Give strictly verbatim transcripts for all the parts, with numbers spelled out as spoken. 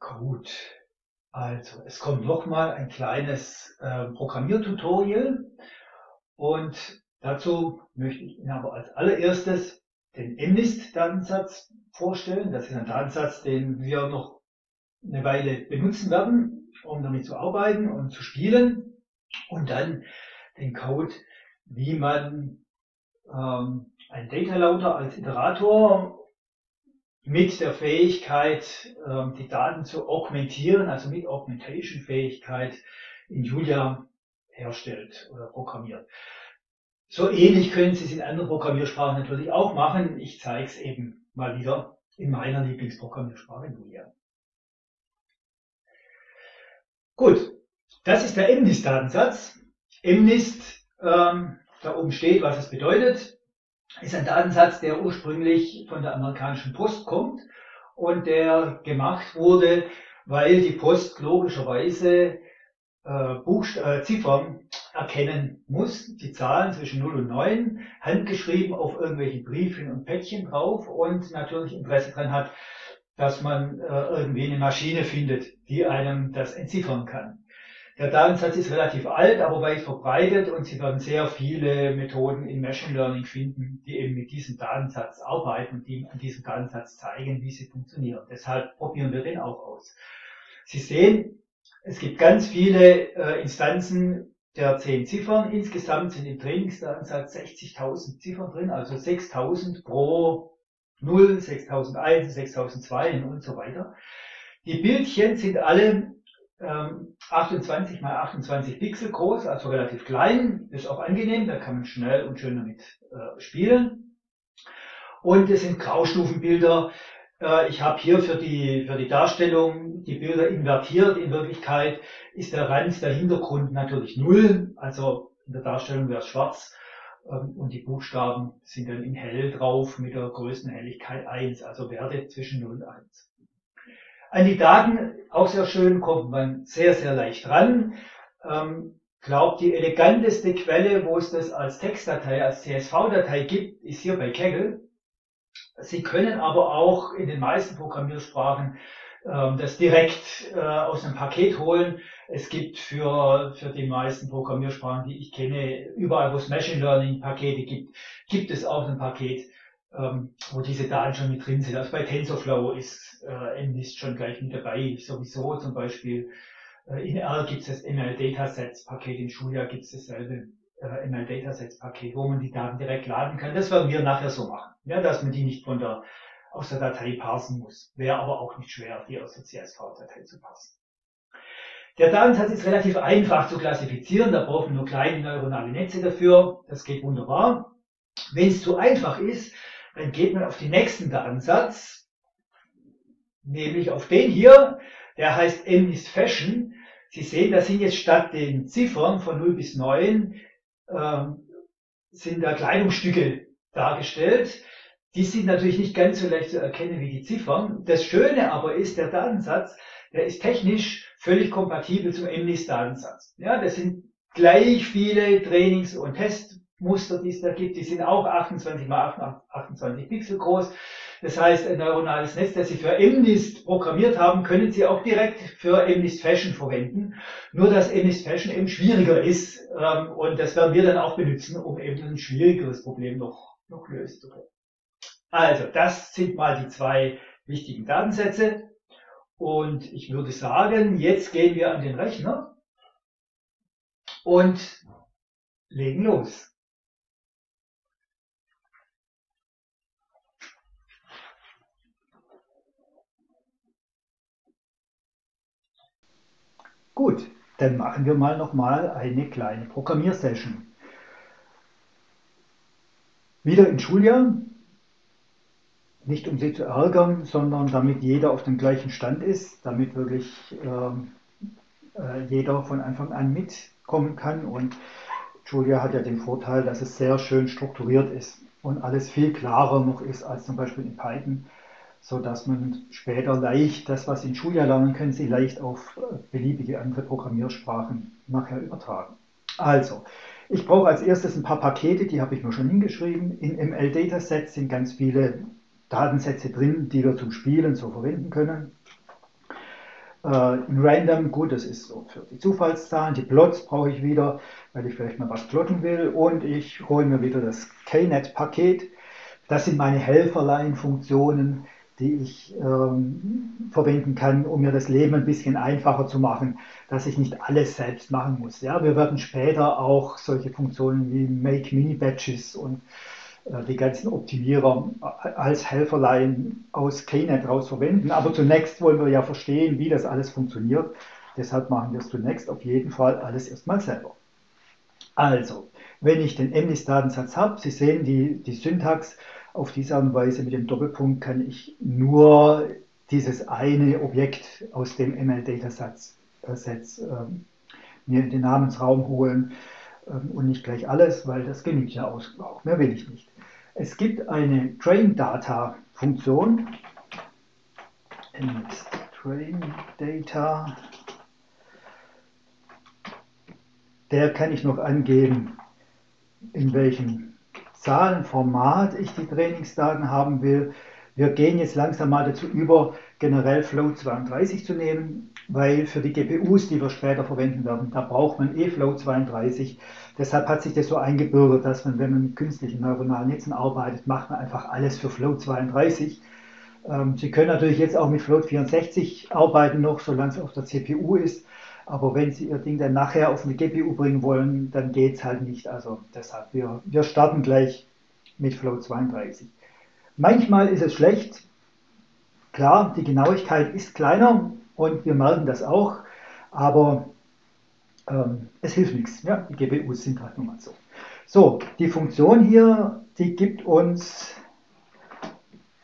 Gut, also es kommt nochmal ein kleines äh, Programmiertutorial und dazu möchte ich Ihnen aber als allererstes den M NIST-Datensatz vorstellen. Das ist ein Datensatz, den wir noch eine Weile benutzen werden, um damit zu arbeiten und zu spielen, und dann den Code, wie man ähm, ein Data Loader als Iterator mit der Fähigkeit, ähm, die Daten zu augmentieren, also mit Augmentation-Fähigkeit in Julia herstellt oder programmiert. So ähnlich können Sie es in anderen Programmiersprachen natürlich auch machen. Ich zeige es eben mal wieder in meiner Lieblingsprogrammiersprache Julia. Gut, das ist der M NIST-Datensatz. M NIST, ähm, da oben steht, was es bedeutet, ist ein Datensatz, der ursprünglich von der amerikanischen Post kommt und der gemacht wurde, weil die Post logischerweise äh, Buchst- äh, Ziffern erkennen muss, die Zahlen zwischen null und neun, handgeschrieben auf irgendwelchen Briefchen und Päckchen drauf, und natürlich Interesse daran hat, dass man äh, irgendwie eine Maschine findet, die einem das entziffern kann. Der Datensatz ist relativ alt, aber weit verbreitet, und Sie werden sehr viele Methoden in Machine Learning finden, die eben mit diesem Datensatz arbeiten und die an diesem Datensatz zeigen, wie sie funktionieren. Deshalb probieren wir den auch aus. Sie sehen, es gibt ganz viele äh, Instanzen der zehn Ziffern. Insgesamt sind im Trainingsdatensatz sechzigtausend Ziffern drin, also sechstausend pro null, sechstausendeins, sechstausendzweihundert und so weiter. Die Bildchen sind alle ähm, achtundzwanzig mal achtundzwanzig Pixel groß, also relativ klein, ist auch angenehm, da kann man schnell und schön damit äh, spielen. Und es sind Graustufenbilder. Äh, ich habe hier für die, für die Darstellung die Bilder invertiert. In Wirklichkeit ist der Rand, der Hintergrund natürlich null, also in der Darstellung wäre es schwarz. Und die Buchstaben sind dann in hell drauf mit der größten Helligkeit eins, also Werte zwischen null und eins. An die Daten, auch sehr schön, kommt man sehr, sehr leicht ran. Ähm, glaubt, die eleganteste Quelle, wo es das als Textdatei, als C S V-Datei gibt, ist hier bei Kaggle. Sie können aber auch in den meisten Programmiersprachen ähm, das direkt äh, aus einem Paket holen. Es gibt für, für die meisten Programmiersprachen, die ich kenne, überall wo es Machine Learning Pakete gibt, gibt es auch ein Paket, ähm, wo diese Daten schon mit drin sind. Also bei TensorFlow ist äh, MNIST schon gleich mit dabei, sowieso zum Beispiel. Äh, in R gibt es das M L Datasets Paket, in Julia gibt es dasselbe äh, M L Datasets Paket, wo man die Daten direkt laden kann. Das werden wir nachher so machen, ja, dass man die nicht von der, aus der Datei parsen muss. Wäre aber auch nicht schwer, die aus der C S V-Datei zu parsen. Der Datensatz ist relativ einfach zu klassifizieren, da brauchen wir nur kleine neuronale Netze dafür, das geht wunderbar. Wenn es zu einfach ist, dann geht man auf den nächsten Datensatz, nämlich auf den hier, der heißt M NIST Fashion. Sie sehen, da sind jetzt statt den Ziffern von null bis neun, äh, sind da Kleidungsstücke dargestellt. Die sind natürlich nicht ganz so leicht zu erkennen wie die Ziffern. Das Schöne aber ist, der Datensatz, der ist technisch völlig kompatibel zum M NIST-Datensatz. Ja, das sind gleich viele Trainings- und Testmuster, die es da gibt. Die sind auch achtundzwanzig mal achtundzwanzig Pixel groß. Das heißt, ein neuronales Netz, das Sie für M NIST programmiert haben, können Sie auch direkt für M NIST Fashion verwenden. Nur, dass M NIST Fashion eben schwieriger ist. Ähm, und das werden wir dann auch benutzen, um eben ein schwierigeres Problem noch, noch lösen zu können. Also, das sind mal die zwei wichtigen Datensätze. Und ich würde sagen, jetzt gehen wir an den Rechner und legen los. Gut, dann machen wir mal nochmal eine kleine Programmiersession. Wieder in Julia. Nicht um sie zu ärgern, sondern damit jeder auf dem gleichen Stand ist, damit wirklich äh, äh, jeder von Anfang an mitkommen kann. Und Julia hat ja den Vorteil, dass es sehr schön strukturiert ist und alles viel klarer noch ist als zum Beispiel in Python, sodass man später leicht das, was Sie in Julia lernen können, Sie leicht auf beliebige andere Programmiersprachen nachher übertragen. Also, ich brauche als erstes ein paar Pakete, die habe ich mir schon hingeschrieben. In M L Datasets sind ganz viele Datensätze drin, die wir zum Spielen so verwenden können. Äh, ein Random, gut, das ist so für die Zufallszahlen. Die Plots brauche ich wieder, weil ich vielleicht mal was plotten will. Und ich hole mir wieder das Knet-Paket. Das sind meine Helferlein-Funktionen, die ich ähm, verwenden kann, um mir das Leben ein bisschen einfacher zu machen, dass ich nicht alles selbst machen muss. Ja, wir werden später auch solche Funktionen wie Make Mini Batches und äh, die ganzen Optimierer als Helferlein aus Knet raus verwenden. Aber zunächst wollen wir ja verstehen, wie das alles funktioniert. Deshalb machen wir es zunächst auf jeden Fall alles erstmal selber. Also, wenn ich den MNIST-Datensatz habe, Sie sehen die, die Syntax, auf diese Art und Weise mit dem Doppelpunkt kann ich nur dieses eine Objekt aus dem M L-Datasets ähm, mir in den Namensraum holen ähm, und nicht gleich alles, weil das genügt ja aus, auch mehr will ich nicht. Es gibt eine Train-Data-Funktion, Train-Data, der kann ich noch angeben, in welchem Zahlenformat ich die Trainingsdaten haben will. Wir gehen jetzt langsam mal dazu über, generell Float zweiunddreißig zu nehmen, weil für die G P Us, die wir später verwenden werden, da braucht man eh Float zweiunddreißig. Deshalb hat sich das so eingebürgert, dass man, wenn man mit künstlichen neuronalen Netzen arbeitet, macht man einfach alles für Float zweiunddreißig. Ähm, Sie können natürlich jetzt auch mit Float vierundsechzig arbeiten noch, solange es auf der C P U ist. Aber wenn Sie Ihr Ding dann nachher auf eine G P U bringen wollen, dann geht es halt nicht. Also deshalb, wir, wir starten gleich mit Float zweiunddreißig. Manchmal ist es schlecht. Klar, die Genauigkeit ist kleiner und wir merken das auch. Aber ähm, es hilft nichts. Ja? Die G P Us sind halt nun mal so. So, die Funktion hier, die gibt uns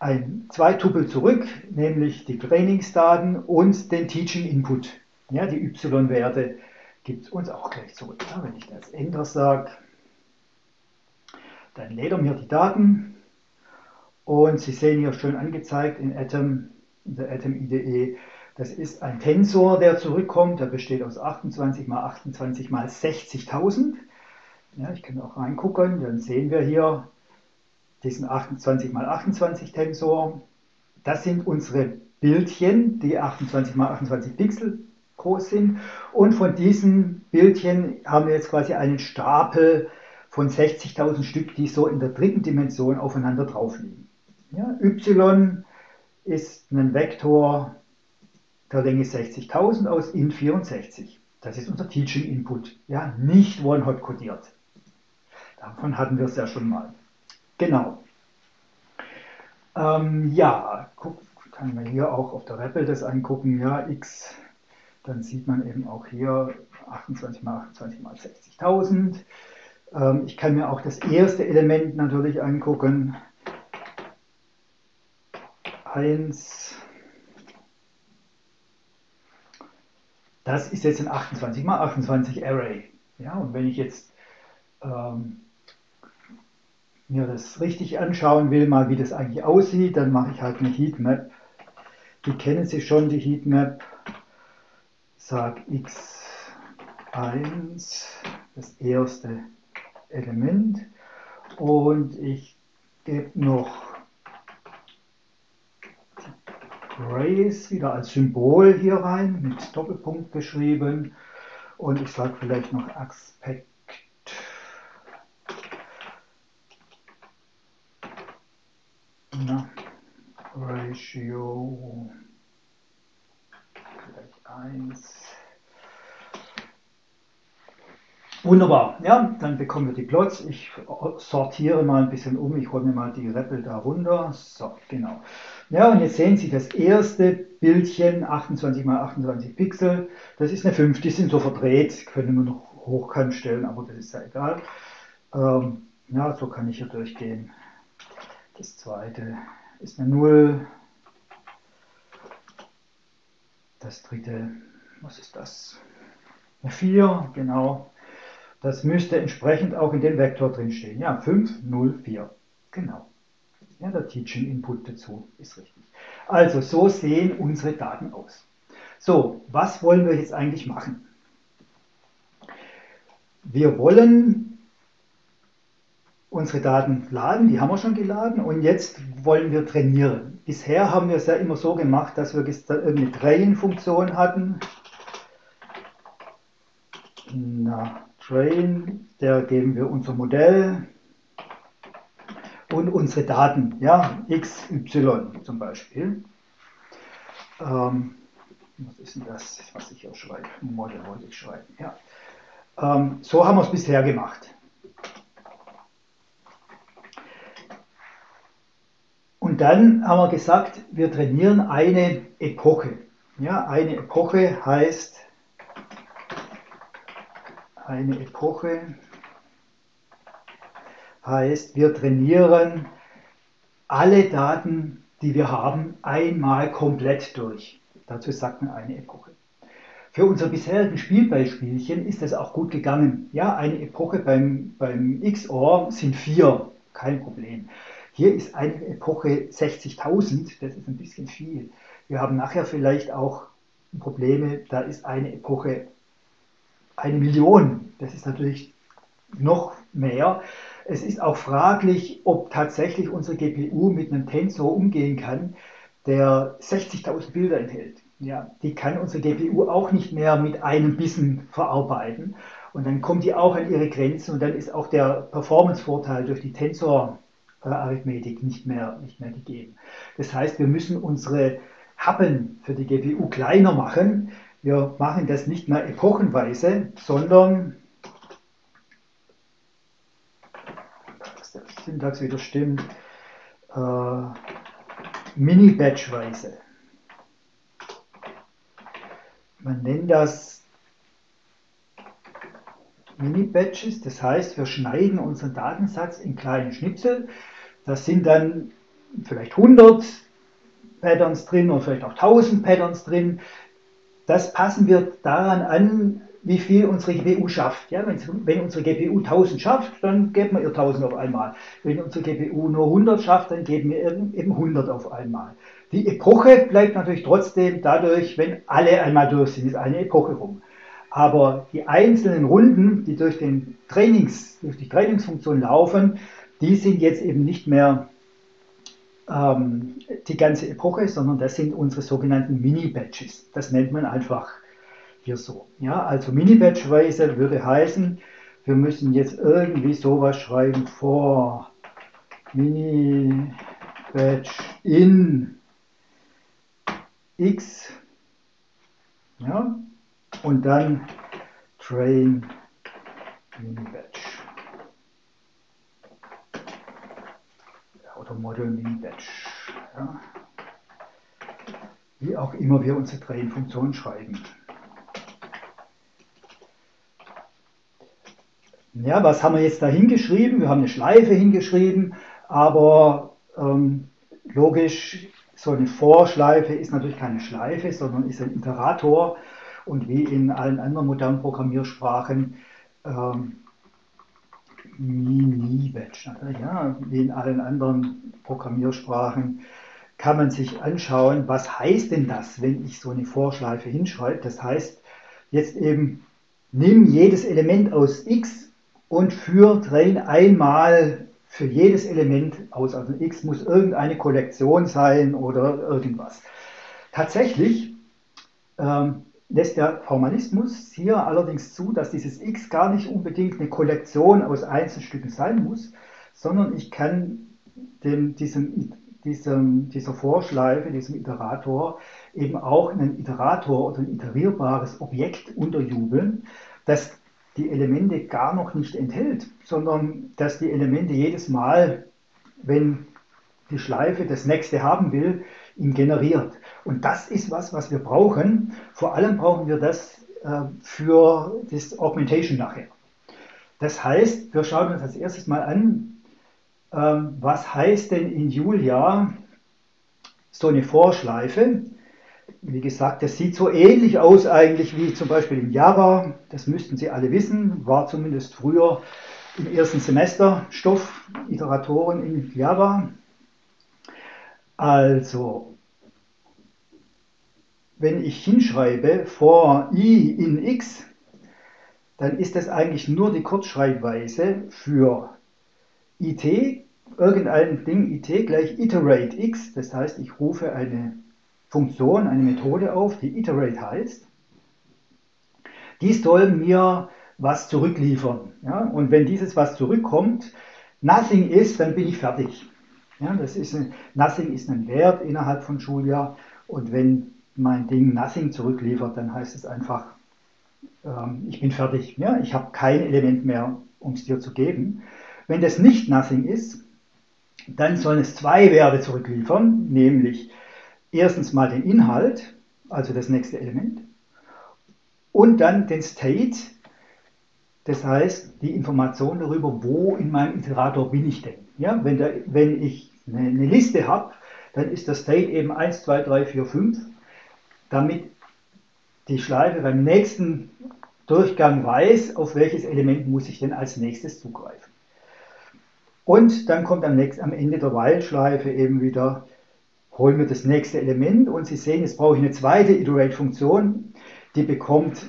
ein, zwei Tupel zurück, nämlich die Trainingsdaten und den Teaching Input. Ja, die Y-Werte gibt es uns auch gleich zurück. Ja, wenn ich das Enter sage, dann lädt er mir die Daten. Und Sie sehen hier schön angezeigt in Atom, in der Atom I D E, das ist ein Tensor, der zurückkommt. Der besteht aus achtundzwanzig mal achtundzwanzig mal sechzigtausend. Ja, ich kann auch reingucken, dann sehen wir hier diesen achtundzwanzig mal achtundzwanzig Tensor. Das sind unsere Bildchen, die achtundzwanzig mal achtundzwanzig Pixel groß sind, und von diesen Bildchen haben wir jetzt quasi einen Stapel von sechzigtausend Stück, die so in der dritten Dimension aufeinander drauf liegen. Ja, Y ist ein Vektor der Länge sechzigtausend aus int vierundsechzig. Das ist unser Teaching Input, ja, nicht one-hot codiert. Davon hatten wir es ja schon mal. Genau. Ähm, ja, guck, kann man hier auch auf der REPL das angucken, ja, X. Dann sieht man eben auch hier achtundzwanzig mal achtundzwanzig mal sechzigtausend. Ähm, ich kann mir auch das erste Element natürlich angucken. eins. Das ist jetzt ein achtundzwanzig mal achtundzwanzig Array. Ja, und wenn ich jetzt ähm, mir das richtig anschauen will, mal wie das eigentlich aussieht, dann mache ich halt eine Heatmap. Die kennen Sie schon, die Heatmap. Sag x eins, das erste Element, und ich gebe noch Grace wieder als Symbol hier rein, mit Doppelpunkt geschrieben, und ich sage vielleicht noch Aspekt na, Ratio eins. Wunderbar, ja, dann bekommen wir die Plots. Ich sortiere mal ein bisschen um, ich hole mir mal die REPL da runter. So, genau. Ja, und jetzt sehen Sie das erste Bildchen, achtundzwanzig mal achtundzwanzig Pixel. Das ist eine fünf, die sind so verdreht, können wir noch hochkant stellen, aber das ist ja egal. Ähm, ja, so kann ich hier durchgehen. Das zweite ist eine null. Das dritte, was ist das? Eine vier, genau. Das müsste entsprechend auch in dem Vektor drinstehen. Ja, fünf, null, vier. Genau. Ja, der Teaching Input dazu ist richtig. Also, so sehen unsere Daten aus. So, was wollen wir jetzt eigentlich machen? Wir wollen unsere Daten laden, die haben wir schon geladen und jetzt wollen wir trainieren. Bisher haben wir es ja immer so gemacht, dass wir eine Train-Funktion hatten. Na, Train, der geben wir unser Modell und unsere Daten, ja, x, y zum Beispiel. Ähm, was ist denn das, was ich hier schreibe? Model wollte ich schreiben, ja. Ähm, so haben wir es bisher gemacht. Und dann haben wir gesagt, wir trainieren eine Epoche. Ja, eine Epoche heißt, eine Epoche heißt, wir trainieren alle Daten, die wir haben, einmal komplett durch. Dazu sagt man eine Epoche. Für unser bisherigen Spielbeispielchen ist das auch gut gegangen. Ja, eine Epoche beim, beim X O R sind vier, kein Problem. Hier ist eine Epoche sechzigtausend, das ist ein bisschen viel. Wir haben nachher vielleicht auch Probleme, da ist eine Epoche eine Million. Das ist natürlich noch mehr. Es ist auch fraglich, ob tatsächlich unsere G P U mit einem Tensor umgehen kann, der sechzigtausend Bilder enthält. Ja, die kann unsere G P U auch nicht mehr mit einem Bissen verarbeiten. Und dann kommt die auch an ihre Grenzen und dann ist auch der Performance-Vorteil durch die Tensor-Arithmetik nicht mehr, nicht mehr gegeben. Das heißt, wir müssen unsere Happen für die G P U kleiner machen. Wir machen das nicht mehr epochenweise, sondern, dass der Syntax wieder stimmt, äh, Mini-Batch-weise. Man nennt das Mini-Batches, das heißt, wir schneiden unseren Datensatz in kleinen Schnipsel. Das sind dann vielleicht hundert Patterns drin oder vielleicht auch tausend Patterns drin. Das passen wir daran an, wie viel unsere G P U schafft. Ja, wenn unsere G P U tausend schafft, dann geben wir ihr tausend auf einmal. Wenn unsere G P U nur hundert schafft, dann geben wir eben hundert auf einmal. Die Epoche bleibt natürlich trotzdem dadurch, wenn alle einmal durch sind, ist eine Epoche rum. Aber die einzelnen Runden, die durch, den Trainings, durch die Trainingsfunktion laufen, die sind jetzt eben nicht mehr ähm, die ganze Epoche, sondern das sind unsere sogenannten Mini-Batches. Das nennt man einfach hier so. Ja, also Mini-Batch-weise würde heißen, wir müssen jetzt irgendwie sowas schreiben vor Mini-Batch in x, ja, und dann train mini-batch oder model mini-batch, ja, wie auch immer wir unsere Train-Funktion schreiben. Ja, was haben wir jetzt da hingeschrieben? Wir haben eine Schleife hingeschrieben, aber ähm, logisch, so eine Vorschleife ist natürlich keine Schleife, sondern ist ein Iterator. Und wie in allen anderen modernen Programmiersprachen, ähm, Mini-Batch, ja, wie in allen anderen Programmiersprachen, kann man sich anschauen, was heißt denn das, wenn ich so eine Vorschleife hinschreibe. Das heißt, jetzt eben, nimm jedes Element aus X und für Train einmal für jedes Element aus. Also X muss irgendeine Kollektion sein oder irgendwas. Tatsächlich ähm, lässt der Formalismus hier allerdings zu, dass dieses X gar nicht unbedingt eine Kollektion aus Einzelstücken sein muss, sondern ich kann dem, diesem, diesem, dieser Vorschleife, diesem Iterator, eben auch einen Iterator oder ein iterierbares Objekt unterjubeln, das die Elemente gar noch nicht enthält, sondern dass die Elemente jedes Mal, wenn die Schleife das nächste haben will, ihn generiert. Und das ist was, was wir brauchen. Vor allem brauchen wir das äh, für das Augmentation nachher. Das heißt, wir schauen uns als erstes mal an, ähm, was heißt denn in Julia so eine Vorschleife. Wie gesagt, das sieht so ähnlich aus eigentlich wie zum Beispiel in Java. Das müssten Sie alle wissen, war zumindest früher im ersten Semester Stoff, Iteratoren in Java. Also, wenn ich hinschreibe for i in x, dann ist das eigentlich nur die Kurzschreibweise für it, irgendeinem Ding it gleich iterate x, das heißt, ich rufe eine Funktion, eine Methode auf, die iterate heißt. Die soll mir was zurückliefern. Ja? Und wenn dieses was zurückkommt, nothing ist, dann bin ich fertig. Ja, das ist ein, nothing ist ein Wert innerhalb von Julia, und wenn mein Ding nothing zurückliefert, dann heißt es einfach, ähm, ich bin fertig. Ja? Ich habe kein Element mehr, um es dir zu geben. Wenn das nicht nothing ist, dann sollen es zwei Werte zurückliefern, nämlich erstens mal den Inhalt, also das nächste Element, und dann den State, das heißt die Information darüber, wo in meinem Iterator bin ich denn. Ja, wenn, da, wenn ich eine, eine Liste habe, dann ist der State eben eins, zwei, drei, vier, fünf, damit die Schleife beim nächsten Durchgang weiß, auf welches Element muss ich denn als nächstes zugreifen. Und dann kommt am, nächsten, am Ende der While-Schleife eben wieder, holen wir das nächste Element, und Sie sehen, jetzt brauche ich eine zweite Iterate-Funktion, die bekommt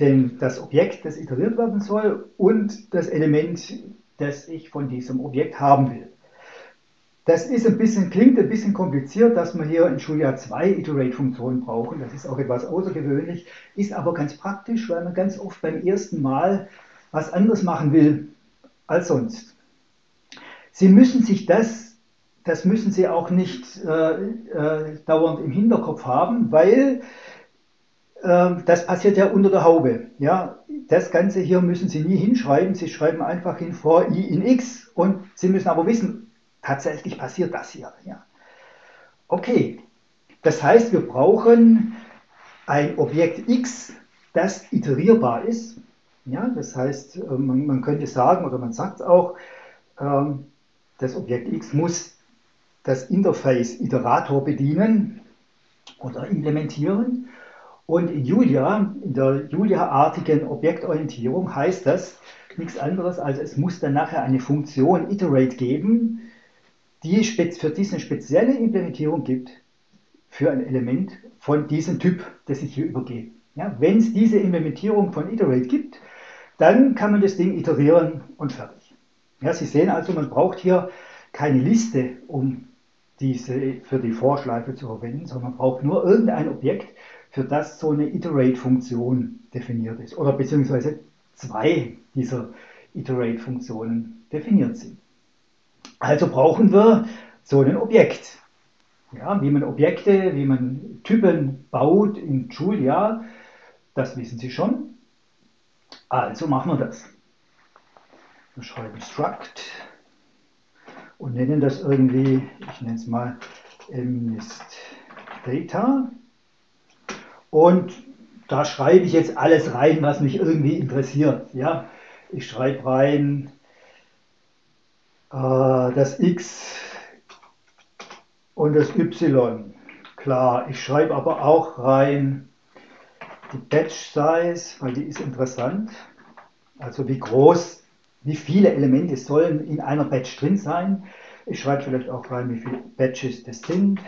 denn das Objekt, das iteriert werden soll, und das Element, das ich von diesem Objekt haben will. Das ist ein bisschen, klingt ein bisschen kompliziert, dass wir hier in Julia zwei Iterate-Funktionen brauchen. Das ist auch etwas außergewöhnlich, ist aber ganz praktisch, weil man ganz oft beim ersten Mal was anderes machen will als sonst. Sie müssen sich das, das müssen Sie auch nicht äh, äh, dauernd im Hinterkopf haben, weil äh, das passiert ja unter der Haube. Ja? Das Ganze hier müssen Sie nie hinschreiben, Sie schreiben einfach hin vor i in x, und Sie müssen aber wissen, tatsächlich passiert das hier. Ja? Okay, das heißt, wir brauchen ein Objekt x, das iterierbar ist. Ja? Das heißt, man, man könnte sagen, oder man sagt es auch, ähm, das Objekt X muss das Interface Iterator bedienen oder implementieren, und in Julia, in der Julia-artigen Objektorientierung heißt das nichts anderes, als es muss dann nachher eine Funktion Iterate geben, die für diese spezielle Implementierung gibt, für ein Element von diesem Typ, das ich hier übergebe. Ja, wenn es diese Implementierung von Iterate gibt, dann kann man das Ding iterieren und fertig. Ja, Sie sehen also, man braucht hier keine Liste, um diese für die Vorschleife zu verwenden, sondern man braucht nur irgendein Objekt, für das so eine Iterate-Funktion definiert ist, oder beziehungsweise zwei dieser Iterate-Funktionen definiert sind. Also brauchen wir so ein Objekt. Ja, wie man Objekte, wie man Typen baut in Julia, das wissen Sie schon. Also machen wir das. Wir schreiben struct und nennen das irgendwie, ich nenne es mal MNIST Data, und da schreibe ich jetzt alles rein, was mich irgendwie interessiert. Ja? Ich schreibe rein äh, das X und das Y, klar. Ich schreibe aber auch rein die Batch Size, weil die ist interessant, also wie groß, wie viele Elemente sollen in einer Batch drin sein. Ich schreibe vielleicht auch rein, wie viele Batches das sind.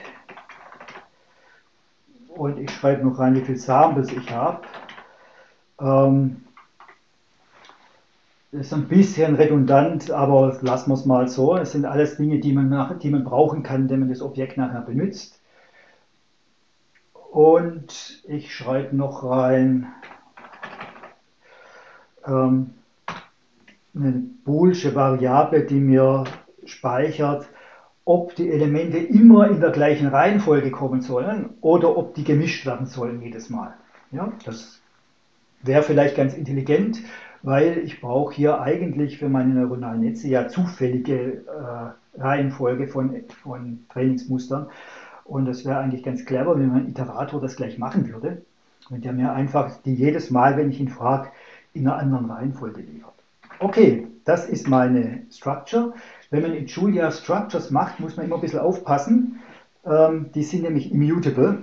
Und ich schreibe noch rein, wie viele Samples ich habe. Ähm, das ist ein bisschen redundant, aber lassen wir es mal so. Es sind alles Dinge, die man, nach, die man brauchen kann, wenn man das Objekt nachher benutzt. Und ich schreibe noch rein Ähm, eine boolsche Variable, die mir speichert, ob die Elemente immer in der gleichen Reihenfolge kommen sollen oder ob die gemischt werden sollen jedes Mal. Ja, das wäre vielleicht ganz intelligent, weil ich brauche hier eigentlich für meine neuronalen Netze ja zufällige äh, Reihenfolge von, von Trainingsmustern, und das wäre eigentlich ganz clever, wenn mein Iterator das gleich machen würde, und der mir einfach die jedes Mal, wenn ich ihn frage, in einer anderen Reihenfolge liefert. Okay, das ist meine Structure. Wenn man in Julia Structures macht, muss man immer ein bisschen aufpassen. Ähm, die sind nämlich immutable.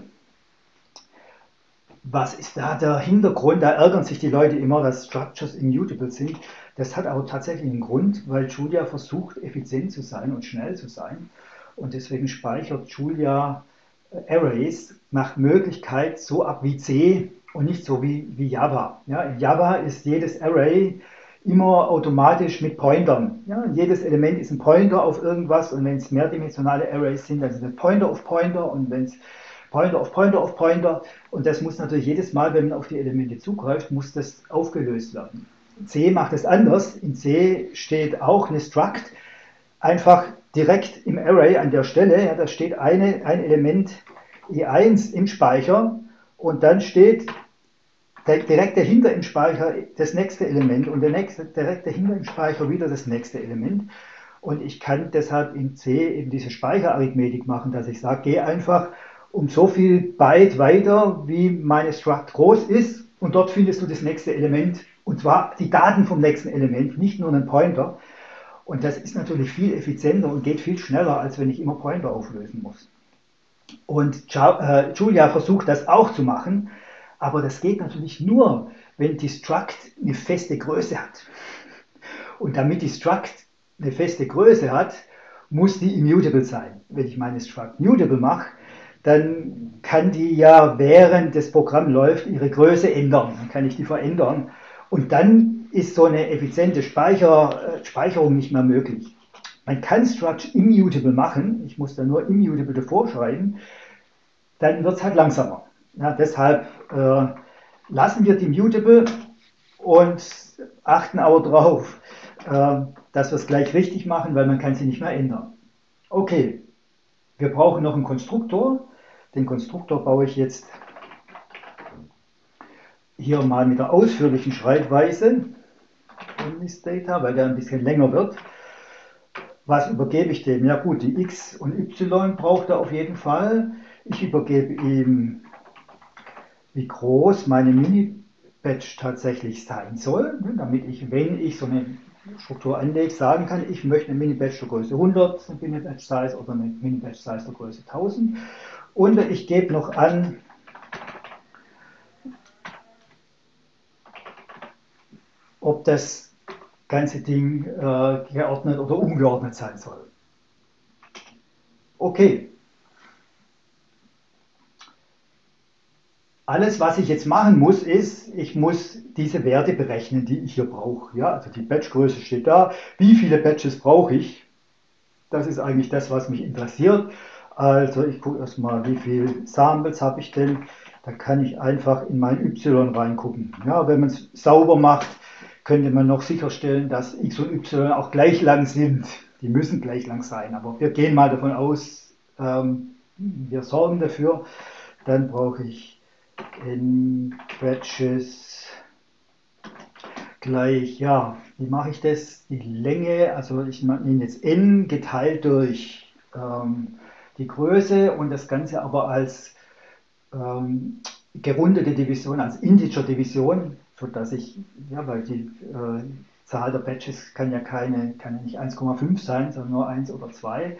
Was ist da der Hintergrund? Da ärgern sich die Leute immer, dass Structures immutable sind. Das hat aber tatsächlich einen Grund, weil Julia versucht, effizient zu sein und schnell zu sein. Und deswegen speichert Julia Arrays nach Möglichkeit so ab wie C und nicht so wie, wie Java. Ja, in Java ist jedes Array immer automatisch mit Pointern. Ja? Jedes Element ist ein Pointer auf irgendwas, und wenn es mehrdimensionale Arrays sind, dann sind es Pointer auf Pointer, und wenn es Pointer auf Pointer auf Pointer, und das muss natürlich jedes Mal, wenn man auf die Elemente zugreift, muss das aufgelöst werden. C macht es anders. In C steht auch eine Struct, einfach direkt im Array an der Stelle, ja, da steht eine, ein Element E eins im Speicher, und dann steht direkt dahinter im Speicher das nächste Element und der nächste, direkt dahinter im Speicher wieder das nächste Element. Und ich kann deshalb in C eben diese Speicherarithmetik machen, dass ich sage, gehe einfach um so viel Byte weiter, wie meine Struct groß ist, und dort findest du das nächste Element, und zwar die Daten vom nächsten Element, nicht nur einen Pointer. Und das ist natürlich viel effizienter und geht viel schneller, als wenn ich immer Pointer auflösen muss. Und Julia versucht das auch zu machen, aber das geht natürlich nur, wenn die Struct eine feste Größe hat. Und damit die Struct eine feste Größe hat, muss die immutable sein. Wenn ich meine Struct mutable mache, dann kann die ja, während das Programm läuft, ihre Größe ändern. Dann kann ich die verändern. Und dann ist so eine effiziente Speicher, äh, Speicherung nicht mehr möglich. Man kann Struct immutable machen. Ich muss da nur immutable davor schreiben. Dann wird es halt langsamer. Ja, deshalb äh, lassen wir die mutable und achten aber drauf, äh, dass wir es gleich richtig machen, weil man kann sie nicht mehr ändern. Okay, wir brauchen noch einen Konstruktor. Den Konstruktor baue ich jetzt hier mal mit der ausführlichen Schreibweise von MNIST-Data, weil der ein bisschen länger wird. Was übergebe ich dem? Ja gut, die X und Y braucht er auf jeden Fall. Ich übergebe ihm, wie groß meine Mini-Batch tatsächlich sein soll, damit ich, wenn ich so eine Struktur anlege, sagen kann, ich möchte eine Mini-Batch der Größe hundert, eine Mini-Batch-Size oder eine Mini-Batch-Size der Größe tausend. Und ich gebe noch an, ob das ganze Ding äh, geordnet oder ungeordnet sein soll. Okay. Alles, was ich jetzt machen muss, ist, ich muss diese Werte berechnen, die ich hier brauche. Ja, also die Batchgröße steht da. Wie viele Batches brauche ich? Das ist eigentlich das, was mich interessiert. Also ich gucke erstmal, wie viele Samples habe ich denn? Da kann ich einfach in mein Y reingucken. Ja, wenn man es sauber macht, könnte man noch sicherstellen, dass X und Y auch gleich lang sind. Die müssen gleich lang sein, aber wir gehen mal davon aus, ähm, wir sorgen dafür. Dann brauche ich in Batches gleich, ja, wie mache ich das? Die Länge, also ich nehme jetzt n geteilt durch ähm, die Größe und das Ganze aber als ähm, gerundete Division, als Integer-Division, sodass ich, ja, weil die äh, Zahl der Batches kann ja keine, kann ja nicht eins Komma fünf sein, sondern nur eins oder zwei.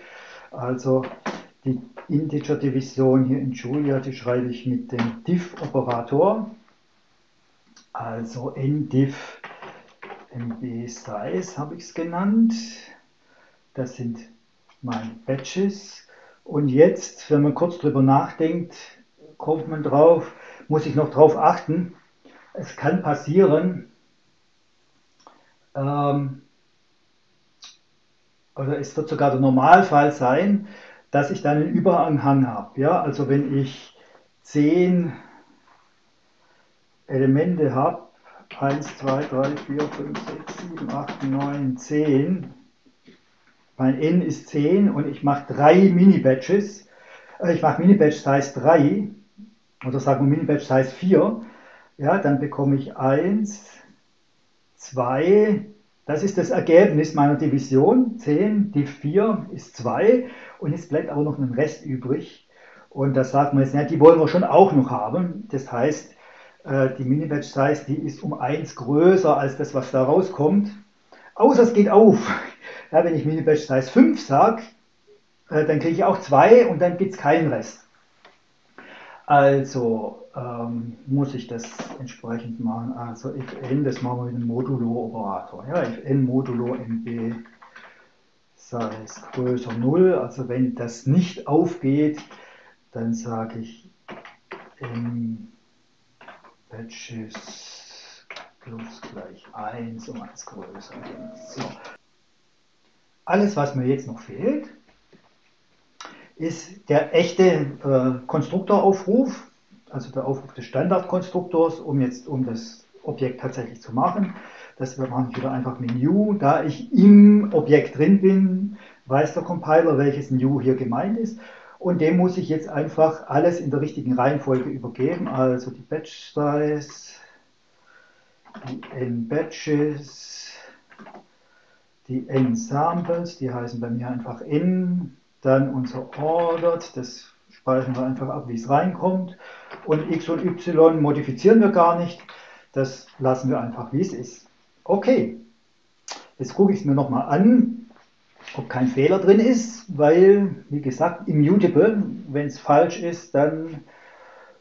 Also die Integer-Division hier in Julia, die schreibe ich mit dem diff-Operator. Also n-diff mb-size habe ich es genannt. Das sind meine Batches. Und jetzt, wenn man kurz drüber nachdenkt, kommt man drauf, muss ich noch drauf achten. Es kann passieren, ähm, oder es wird sogar der Normalfall sein, dass ich dann einen Überanhang habe. Ja? Also wenn ich zehn Elemente habe, eins, zwei, drei, vier, fünf, sechs, sieben, acht, neun, zehn, mein n ist zehn und ich mache drei Mini-Batches, ich mache Mini-Batch-Size drei, oder sagen wir Mini-Batch-Size vier, ja, dann bekomme ich eins, zwei, das ist das Ergebnis meiner Division, zehn, die vier ist zwei und jetzt bleibt aber noch ein Rest übrig und das sagt man jetzt, ja, die wollen wir schon auch noch haben, das heißt, die Mini-Batch-Size, die ist um eins größer als das, was da rauskommt, außer es geht auf, ja, wenn ich Mini-Batch-Size fünf sage, dann kriege ich auch zwei und dann gibt es keinen Rest. Also ähm, muss ich das entsprechend machen. Also if n, das machen wir mit dem Modulo-Operator. Ja, if n modulo mb size größer null. Also wenn das nicht aufgeht, dann sage ich m batches plus gleich eins um eins größer. So. Alles, was mir jetzt noch fehlt, ist der echte äh, Konstruktoraufruf, also der Aufruf des Standardkonstruktors, um jetzt um das Objekt tatsächlich zu machen. Das mache ich wieder einfach mit New. Da ich im Objekt drin bin, weiß der Compiler, welches New hier gemeint ist. Und dem muss ich jetzt einfach alles in der richtigen Reihenfolge übergeben. Also die Batch Size, die N-Batches, die N-Samples, die heißen bei mir einfach N. Dann unser Ordered, das speichern wir einfach ab, wie es reinkommt. Und X und Y modifizieren wir gar nicht. Das lassen wir einfach, wie es ist. Okay, jetzt gucke ich es mir nochmal an, ob kein Fehler drin ist, weil, wie gesagt, immutable, wenn es falsch ist, dann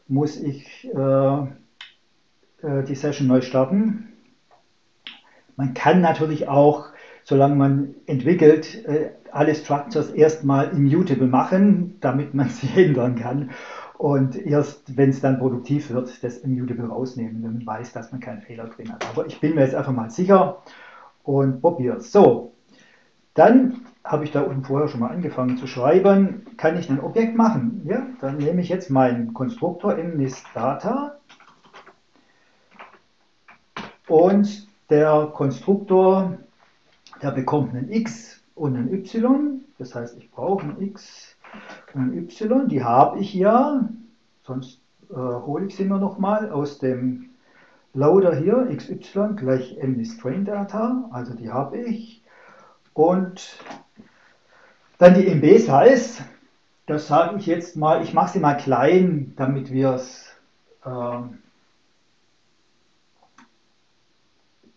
muss ich äh, äh, die Session neu starten. Man kann natürlich auch, solange man entwickelt, äh, alle Structures erstmal immutable machen, damit man sie ändern kann. Und erst, wenn es dann produktiv wird, das Immutable rausnehmen, wenn man weiß, dass man keinen Fehler drin hat. Aber ich bin mir jetzt einfach mal sicher und probiere es. So, dann habe ich da unten vorher schon mal angefangen zu schreiben, kann ich ein Objekt machen. Ja, dann nehme ich jetzt meinen Konstruktor MNIST-Data und der Konstruktor, der bekommt einen X und einen Y. Das heißt, ich brauche einen X und Y, die habe ich ja, sonst äh, hole ich sie mir nochmal aus dem Loader hier, xy gleich MNIST-Train-Data, also die habe ich. Und dann die M Bs heißt, das sage ich jetzt mal, ich mache sie mal klein, damit wir es äh,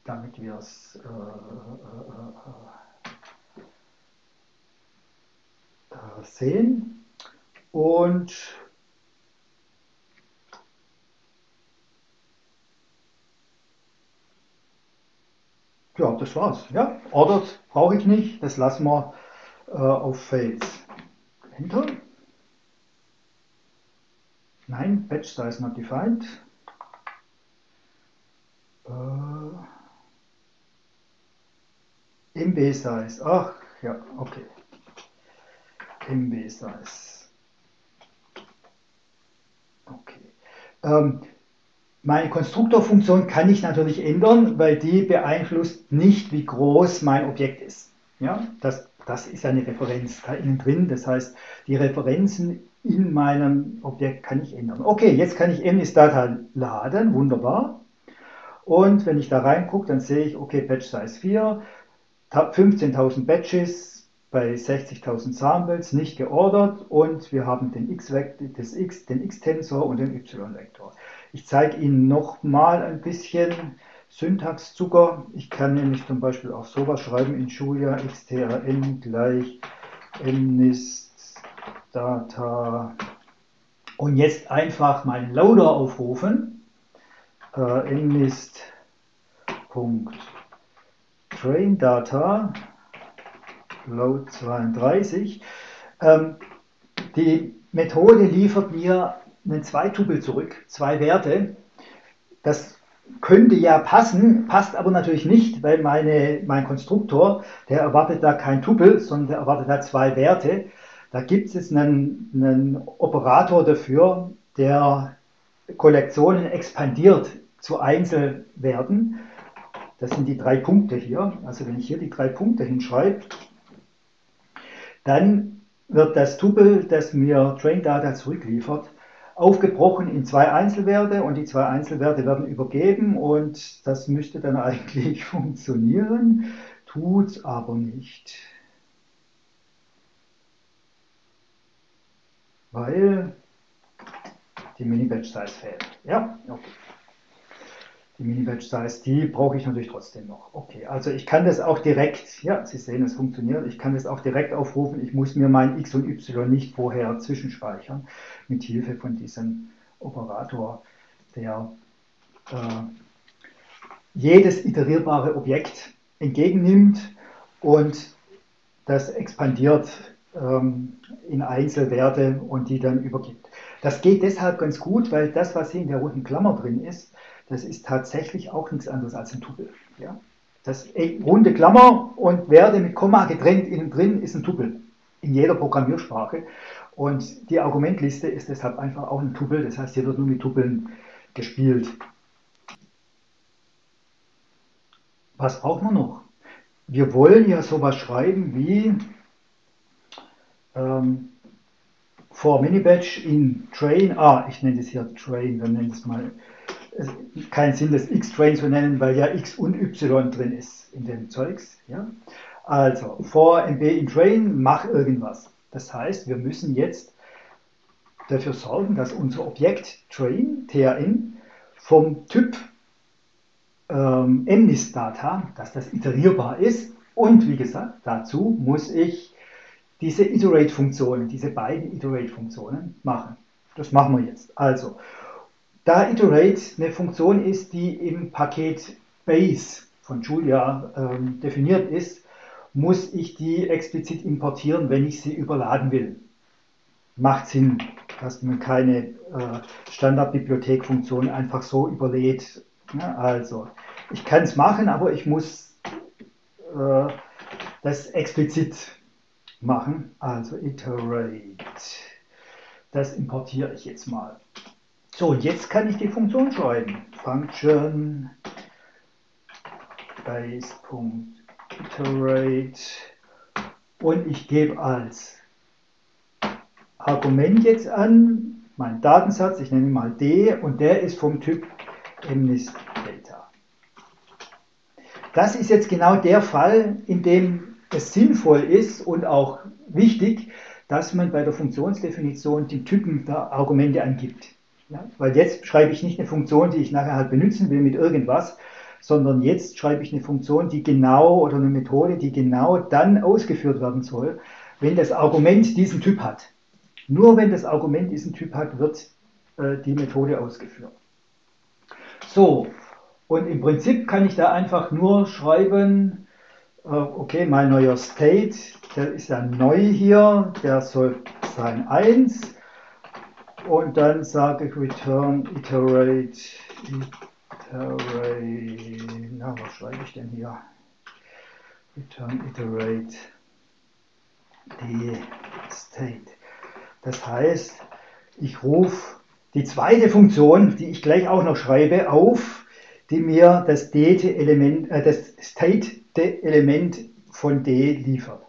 damit wir es äh, äh, äh, sehen. Und ja, das war's. Ja, ordered brauche ich nicht, das lassen wir äh, auf Fails. Enter. Nein, Batch Size not defined. Äh, M B Size. Ach ja, okay. M B Size. Okay. Ähm, meine Konstruktorfunktion kann ich natürlich ändern, weil die beeinflusst nicht, wie groß mein Objekt ist. Ja? Das, das ist eine Referenz da innen drin, das heißt, die Referenzen in meinem Objekt kann ich ändern. Okay, jetzt kann ich MNIST-Data laden, wunderbar. Und wenn ich da reingucke, dann sehe ich, okay, Batch Size vier, fünfzehntausend Batches, bei sechzigtausend Samples nicht geordert, und wir haben den X-Tensor und den Y-Vektor. Ich zeige Ihnen nochmal ein bisschen Syntaxzucker. Ich kann nämlich zum Beispiel auch sowas schreiben in Julia, xtran gleich mnist-data und jetzt einfach meinen Loader aufrufen, äh, mnist.traindata Load zweiunddreißig. Ähm, die Methode liefert mir einen Zweitupel zurück, zwei Werte. Das könnte ja passen, passt aber natürlich nicht, weil meine, mein Konstruktor, der erwartet da kein Tupel, sondern der erwartet da zwei Werte. Da gibt es jetzt einen, einen Operator dafür, der Kollektionen expandiert zu Einzelwerten. Das sind die drei Punkte hier. Also wenn ich hier die drei Punkte hinschreibe, dann wird das Tupel, das mir Train-Data zurückliefert, aufgebrochen in zwei Einzelwerte, und die zwei Einzelwerte werden übergeben, und das müsste dann eigentlich funktionieren, tut's aber nicht. Weil die Mini-Batch-Size fehlt. Ja, okay. Die Mini-Batch-Size, die brauche ich natürlich trotzdem noch. Okay, also ich kann das auch direkt, ja, Sie sehen, es funktioniert, ich kann das auch direkt aufrufen. Ich muss mir mein X und Y nicht vorher zwischenspeichern, mit Hilfe von diesem Operator, der äh, jedes iterierbare Objekt entgegennimmt und das expandiert ähm, in Einzelwerte und die dann übergibt. Das geht deshalb ganz gut, weil das, was hier in der roten Klammer drin ist, Das ist tatsächlich auch nichts anderes als ein Tupel. Ja? Das runde Klammer und Werte mit Komma getrennt innen drin ist ein Tupel in jeder Programmiersprache. Und die Argumentliste ist deshalb einfach auch ein Tupel. Das heißt, hier wird nur mit Tupeln gespielt. Was braucht man noch? Wir wollen ja sowas schreiben wie ähm, for minibatch in train. Ah, ich nenne das hier train, dann nenne ich es mal. Es hat keinen Sinn, das x-train zu nennen, weil ja x und y drin ist in dem Zeugs. Ja? Also, for mb in train, mach irgendwas. Das heißt, wir müssen jetzt dafür sorgen, dass unser Objekt train, tran, vom Typ ähm, M NIST-Data, dass das iterierbar ist. Und wie gesagt, dazu muss ich diese Iterate-Funktionen, diese beiden Iterate-Funktionen machen. Das machen wir jetzt. Also, da Iterate eine Funktion ist, die im Paket Base von Julia ähm, definiert ist, muss ich die explizit importieren, wenn ich sie überladen will. Macht Sinn, dass man keine äh, Standardbibliothekfunktion einfach so überlädt. Ja, also, ich kann es machen, aber ich muss äh, das explizit machen. Also Iterate. Das importiere ich jetzt mal. So, und jetzt kann ich die Funktion schreiben. Function base.iterate und ich gebe als Argument jetzt an meinen Datensatz, ich nenne ihn mal D, und der ist vom Typ M NIST-Data. Das ist jetzt genau der Fall, in dem es sinnvoll ist und auch wichtig, dass man bei der Funktionsdefinition die Typen der Argumente angibt. Ja, weil jetzt schreibe ich nicht eine Funktion, die ich nachher halt benutzen will mit irgendwas, sondern jetzt schreibe ich eine Funktion, die genau, oder eine Methode, die genau dann ausgeführt werden soll, wenn das Argument diesen Typ hat. Nur wenn das Argument diesen Typ hat, wird äh, die Methode ausgeführt. So, und im Prinzip kann ich da einfach nur schreiben, äh, okay, mein neuer State, der ist ja neu hier, der soll sein eins. Und dann sage ich return iterate, iterate, na was schreibe ich denn hier? Return iterate the state. Das heißt, ich rufe die zweite Funktion, die ich gleich auch noch schreibe, auf, die mir das d-te Element, äh, das state-te Element von d liefert.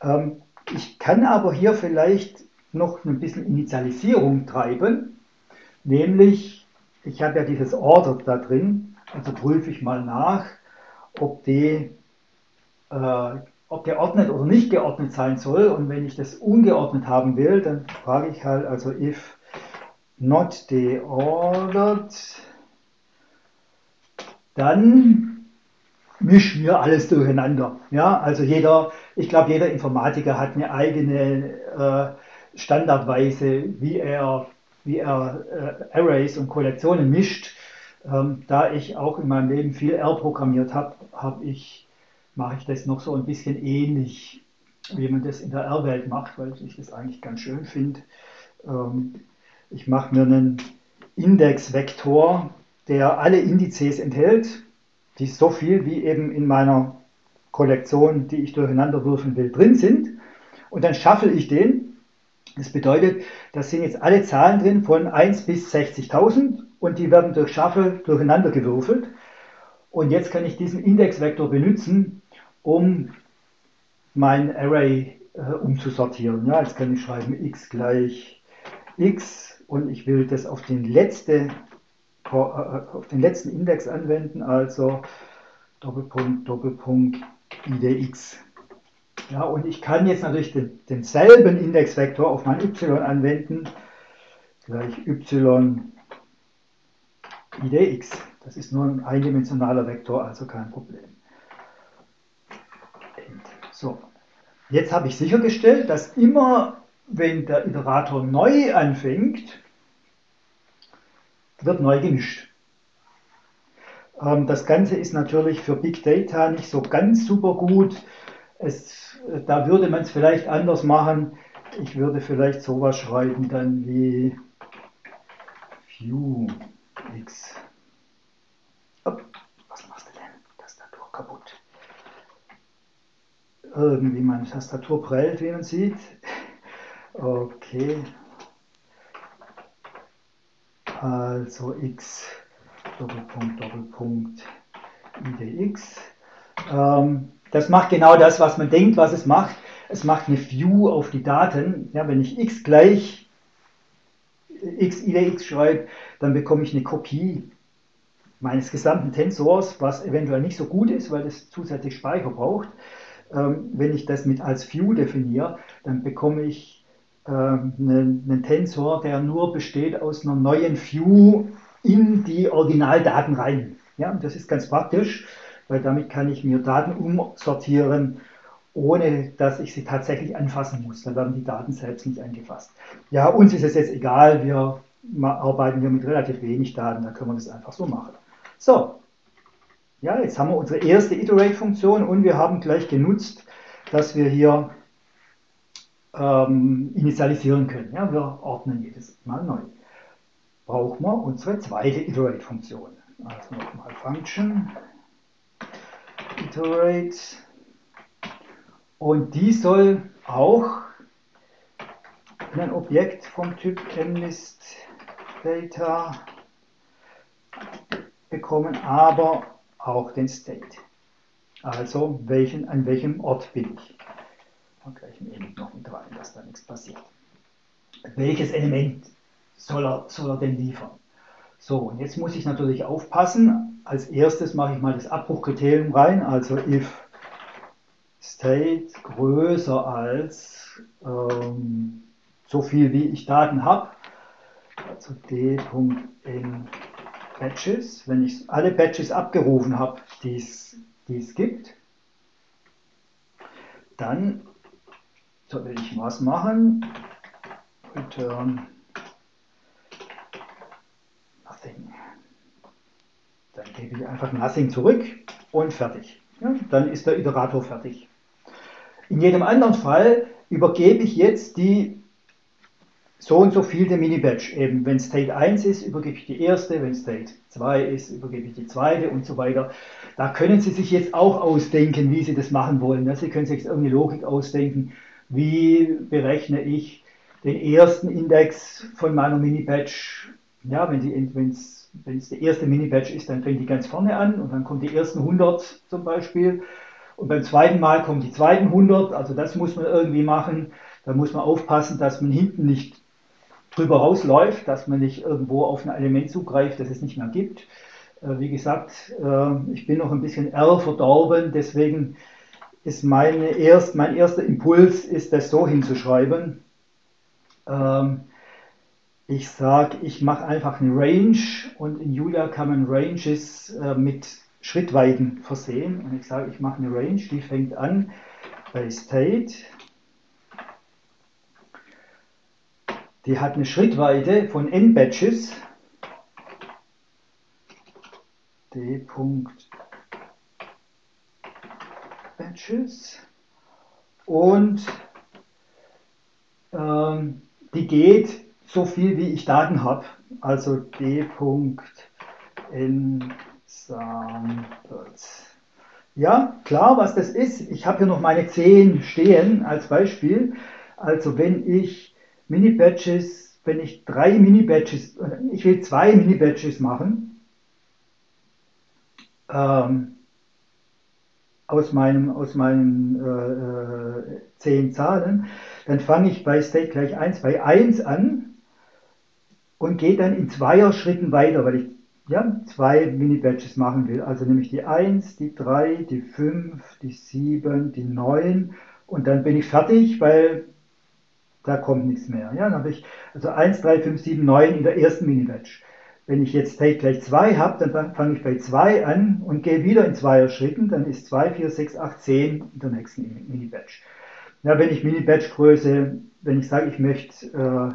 Ähm, ich kann aber hier vielleicht noch ein bisschen Initialisierung treiben, nämlich ich habe ja dieses Order da drin, also prüfe ich mal nach, ob, die, äh, ob geordnet oder nicht geordnet sein soll, und wenn ich das ungeordnet haben will, dann frage ich halt, also if not deordered, dann mischen wir alles durcheinander. Ja, also jeder, ich glaube jeder Informatiker hat eine eigene äh, standardweise, wie er, wie er äh, Arrays und Kollektionen mischt. Ähm, da ich auch in meinem Leben viel R programmiert habe, hab ich, mache ich das noch so ein bisschen ähnlich, wie man das in der R-Welt macht, weil ich das eigentlich ganz schön finde. Ähm, ich mache mir einen Indexvektor, der alle Indizes enthält, die so viel wie eben in meiner Kollektion, die ich durcheinander würfeln will, drin sind. Und dann shuffle ich den. Das bedeutet, das sind jetzt alle Zahlen drin von eins bis sechzigtausend und die werden durch Shuffle durcheinander gewürfelt. Und jetzt kann ich diesen Indexvektor benutzen, um mein Array äh, umzusortieren. Ja, jetzt kann ich schreiben x gleich x und ich will das auf den, letzte, äh, auf den letzten Index anwenden, also Doppelpunkt, Doppelpunkt, idx. Ja, und ich kann jetzt natürlich den, denselben Indexvektor auf mein y anwenden, gleich y idx. Das ist nur ein eindimensionaler Vektor, also kein Problem. So, jetzt habe ich sichergestellt, dass immer, wenn der Iterator neu anfängt, wird neu gemischt. Ähm, das Ganze ist natürlich für Big Data nicht so ganz super gut. Es, da würde man es vielleicht anders machen. Ich würde vielleicht sowas schreiben dann wie View X irgendwie meine Tastatur prellt, wie man sieht. Okay. Also x Doppelpunkt Doppelpunkt idx. Ähm, das macht genau das, was man denkt, was es macht. Es macht eine View auf die Daten. Ja, wenn ich x gleich x idx schreibe, dann bekomme ich eine Kopie meines gesamten Tensors, was eventuell nicht so gut ist, weil das zusätzlich Speicher braucht. Ähm, wenn ich das mit als View definiere, dann bekomme ich ähm, einen, einen Tensor, der nur besteht aus einer neuen View in die Originaldaten rein. Ja, das ist ganz praktisch, weil damit kann ich mir Daten umsortieren, ohne dass ich sie tatsächlich anfassen muss. Dann werden die Daten selbst nicht angefasst. Ja, uns ist es jetzt egal, wir arbeiten hier mit relativ wenig Daten, da können wir das einfach so machen. So, ja, jetzt haben wir unsere erste Iterate-Funktion und wir haben gleich genutzt, dass wir hier ähm, initialisieren können. Ja, wir ordnen jedes Mal neu. Brauchen wir unsere zweite Iterate-Funktion. Also nochmal Function, Iterate, und die soll auch ein Objekt vom Typ MNIST Data bekommen, aber auch den State. Also welchen, an welchem Ort bin ich. Und gleich eben noch mit rein, dass da nichts passiert. Welches Element soll er, soll er denn liefern? So, und jetzt muss ich natürlich aufpassen. Als erstes mache ich mal das Abbruchkriterium rein, also if State größer als ähm, so viel wie ich Daten habe, also d.in Batches, wenn ich alle Batches abgerufen habe, die es gibt, dann soll ich was machen, return nothing, dann gebe ich einfach nothing zurück und fertig, ja, dann ist der Iterator fertig. In jedem anderen Fall übergebe ich jetzt die so und so viel der Mini-Batch. Eben, wenn State eins ist, übergebe ich die erste, wenn State zwei ist, übergebe ich die zweite und so weiter. Da können Sie sich jetzt auch ausdenken, wie Sie das machen wollen. Sie können sich jetzt irgendeine Logik ausdenken, wie berechne ich den ersten Index von meiner Mini-Batch. Ja, wenn Sie, wenn's, wenn's der erste Mini-Batch ist, dann fängt die ganz vorne an und dann kommen die ersten hundert zum Beispiel. Und beim zweiten Mal kommen die zweiten hundert. Also das muss man irgendwie machen. Da muss man aufpassen, dass man hinten nicht drüber rausläuft, dass man nicht irgendwo auf ein Element zugreift, das es nicht mehr gibt. Äh, wie gesagt, äh, ich bin noch ein bisschen R verdorben, deswegen ist meine erst, mein erster Impuls, ist das so hinzuschreiben. Ähm, ich sage, ich mache einfach eine Range und in Julia kann man Ranges äh, mit Schrittweiten versehen. Und ich sage, ich mache eine Range, die fängt an bei State. Die hat eine Schrittweite von n Batches, d. Batches, und ähm, die geht so viel wie ich Daten habe, also d.n Samples. Ja, klar, was das ist. Ich habe hier noch meine zehn stehen als Beispiel. Also wenn ich Mini-Batches, wenn ich drei Mini-Batches, ich will zwei Mini-Batches machen, ähm, aus meinem, aus meinen äh, zehn Zahlen, dann fange ich bei State gleich eins, bei eins an und gehe dann in zweier Schritten weiter, weil ich ja, zwei Mini-Batches machen will. Also nehme ich die eins, die drei, die fünf, die sieben, die neun und dann bin ich fertig, weil da kommt nichts mehr. Ja, dann habe ich also eins, drei, fünf, sieben, neun in der ersten Mini-Batch. Wenn ich jetzt State gleich zwei habe, dann fange ich bei zwei an und gehe wieder in zweier Schritten, dann ist zwei, vier, sechs, acht, zehn in der nächsten Mini-Batch. Ja, wenn ich Mini-Batch-Größe, wenn ich sage, ich möchte äh,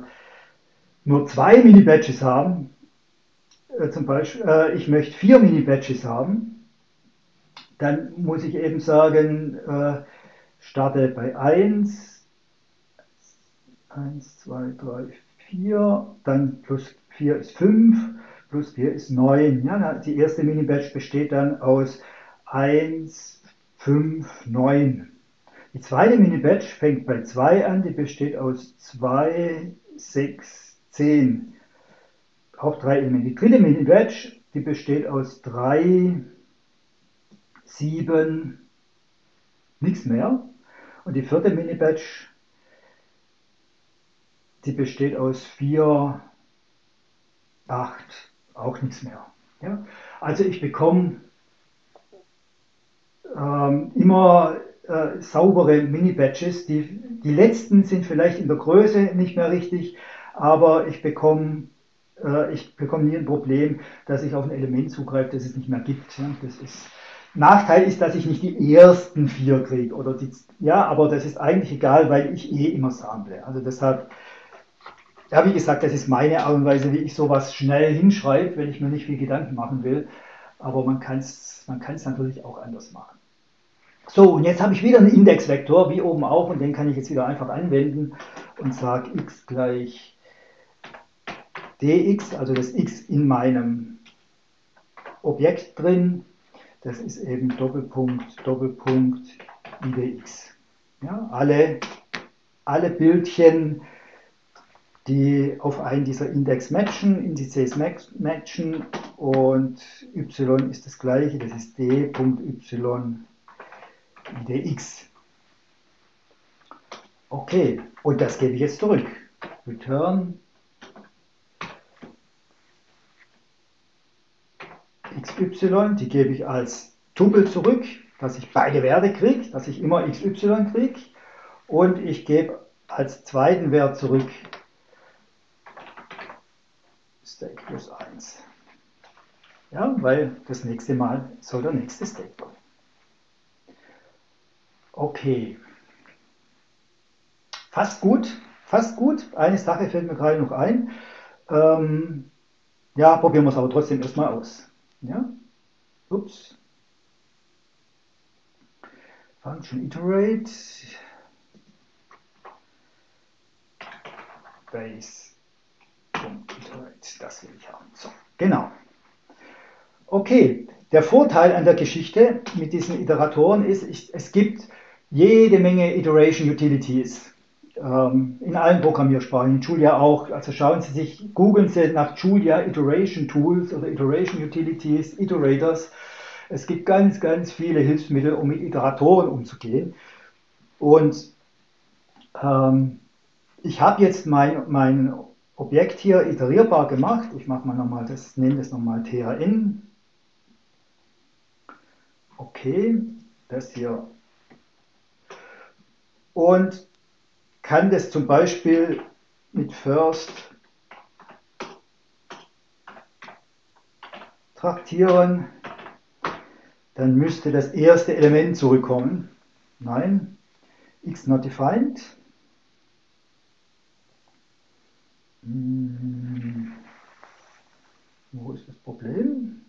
nur zwei Mini-Batches haben, äh, zum Beispiel, äh, ich möchte vier Mini-Batches haben, dann muss ich eben sagen, äh, starte bei eins, eins, zwei, drei, vier, dann plus vier ist fünf, plus vier ist neun. Ja, die erste Mini-Batch besteht dann aus eins, fünf, neun. Die zweite Mini-Batch fängt bei zwei an, die besteht aus zwei, sechs, zehn auf drei Elementen. Die dritte Mini-Batch, die besteht aus drei, sieben, nichts mehr. Und die vierte Mini-Batch, die besteht aus vier, acht, auch nichts mehr. Ja? Also ich bekomme ähm, immer Äh, saubere Mini-Batches. Die, die letzten sind vielleicht in der Größe nicht mehr richtig, aber ich bekomme äh, ich bekomme nie ein Problem, dass ich auf ein Element zugreife, das es nicht mehr gibt. Ja, das ist, Nachteil ist, dass ich nicht die ersten vier kriege. Oder die, ja, aber das ist eigentlich egal, weil ich eh immer sample. Also deshalb, ja, wie gesagt, das ist meine Art und Weise, wie ich sowas schnell hinschreibe, wenn ich mir nicht viel Gedanken machen will. Aber man kann es man kann es natürlich auch anders machen. So, und jetzt habe ich wieder einen Indexvektor, wie oben auch, und den kann ich jetzt wieder einfach anwenden und sage x gleich dx, also das x in meinem Objekt drin, das ist eben Doppelpunkt, Doppelpunkt, idx. Ja, alle, alle Bildchen, die auf einen dieser Index matchen, Indizes matchen, und y ist das gleiche, das ist d.y idx. Okay, und das gebe ich jetzt zurück. Return xy, die gebe ich als Tupel zurück, dass ich beide Werte kriege, dass ich immer xy kriege. Und ich gebe als zweiten Wert zurück Stack plus eins. Ja, weil das nächste Mal soll der nächste Stack kommen. Okay, fast gut, fast gut. Eine Sache fällt mir gerade noch ein. Ähm, ja, probieren wir es aber trotzdem erstmal aus. Ja? Ups. Function iterate. Base. Iterate. Das will ich haben. So, genau. Okay, der Vorteil an der Geschichte mit diesen Iteratoren ist, ich, es gibt jede Menge Iteration Utilities ähm, in allen Programmiersprachen, in Julia auch. Also schauen Sie sich, googeln Sie nach Julia Iteration Tools oder Iteration Utilities, Iterators. Es gibt ganz, ganz viele Hilfsmittel, um mit Iteratoren umzugehen. Und ähm, ich habe jetzt mein, mein Objekt hier iterierbar gemacht. Ich mache mal nochmal das, nenne das nochmal T H N. Okay, das hier. Und kann das zum Beispiel mit First traktieren. Dann müsste das erste Element zurückkommen. Nein, x not defined. Hm. Wo ist das Problem?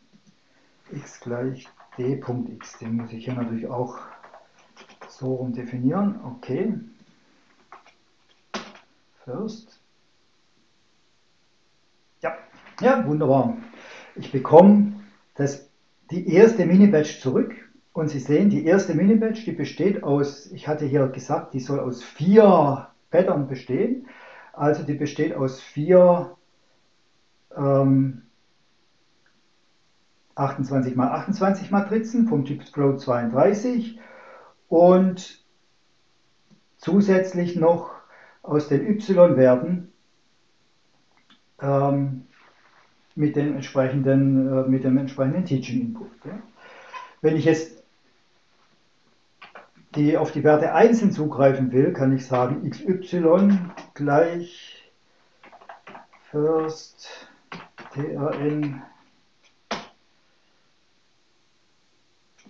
X gleich d.x, den muss ich hier natürlich auch so rum definieren. Okay. First. Ja, ja, wunderbar. Ich bekomme das, die erste Mini-Batch zurück. Und Sie sehen, die erste Mini-Batch, die besteht aus, ich hatte hier gesagt, die soll aus vier Pattern bestehen. Also die besteht aus vier ähm, achtundzwanzig mal achtundzwanzig Matrizen vom Typ Float zweiunddreißig und zusätzlich noch aus den Y-Werten ähm, mit dem entsprechenden, äh, mit dem entsprechenden Teaching-Input. Ja. Wenn ich jetzt die auf die Werte einzeln zugreifen will, kann ich sagen xy gleich first trn.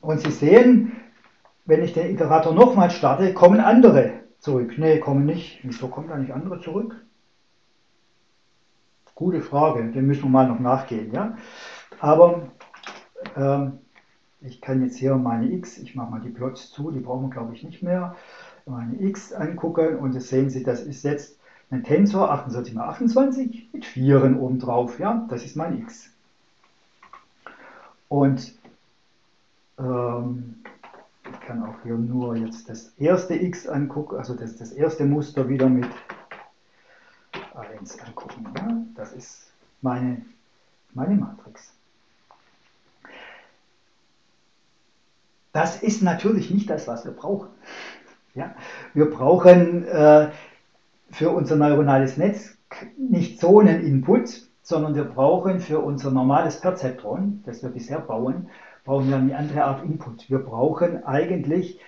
Und Sie sehen, wenn ich den Iterator nochmal starte, kommen andere zurück. Ne, kommen nicht. Wieso kommen da nicht andere zurück? Gute Frage, dem müssen wir mal noch nachgehen. Ja? Aber ähm, ich kann jetzt hier meine X, ich mache mal die Plots zu, die brauchen wir glaube ich nicht mehr, meine X angucken und jetzt sehen Sie, das ist jetzt ein Tensor achtundzwanzig mal achtundzwanzig mit Vieren oben drauf. Ja? Das ist mein X. Und Ich kann auch hier nur jetzt das erste X angucken, also das, das erste Muster wieder mit eins angucken. Ja? Das ist meine, meine Matrix. Das ist natürlich nicht das, was wir brauchen. Ja? Wir brauchen äh, für unser neuronales Netz nicht so einen Input, sondern wir brauchen für unser normales Perzeptron, das wir bisher bauen, brauchen wir eine andere Art Input. Wir brauchen eigentlich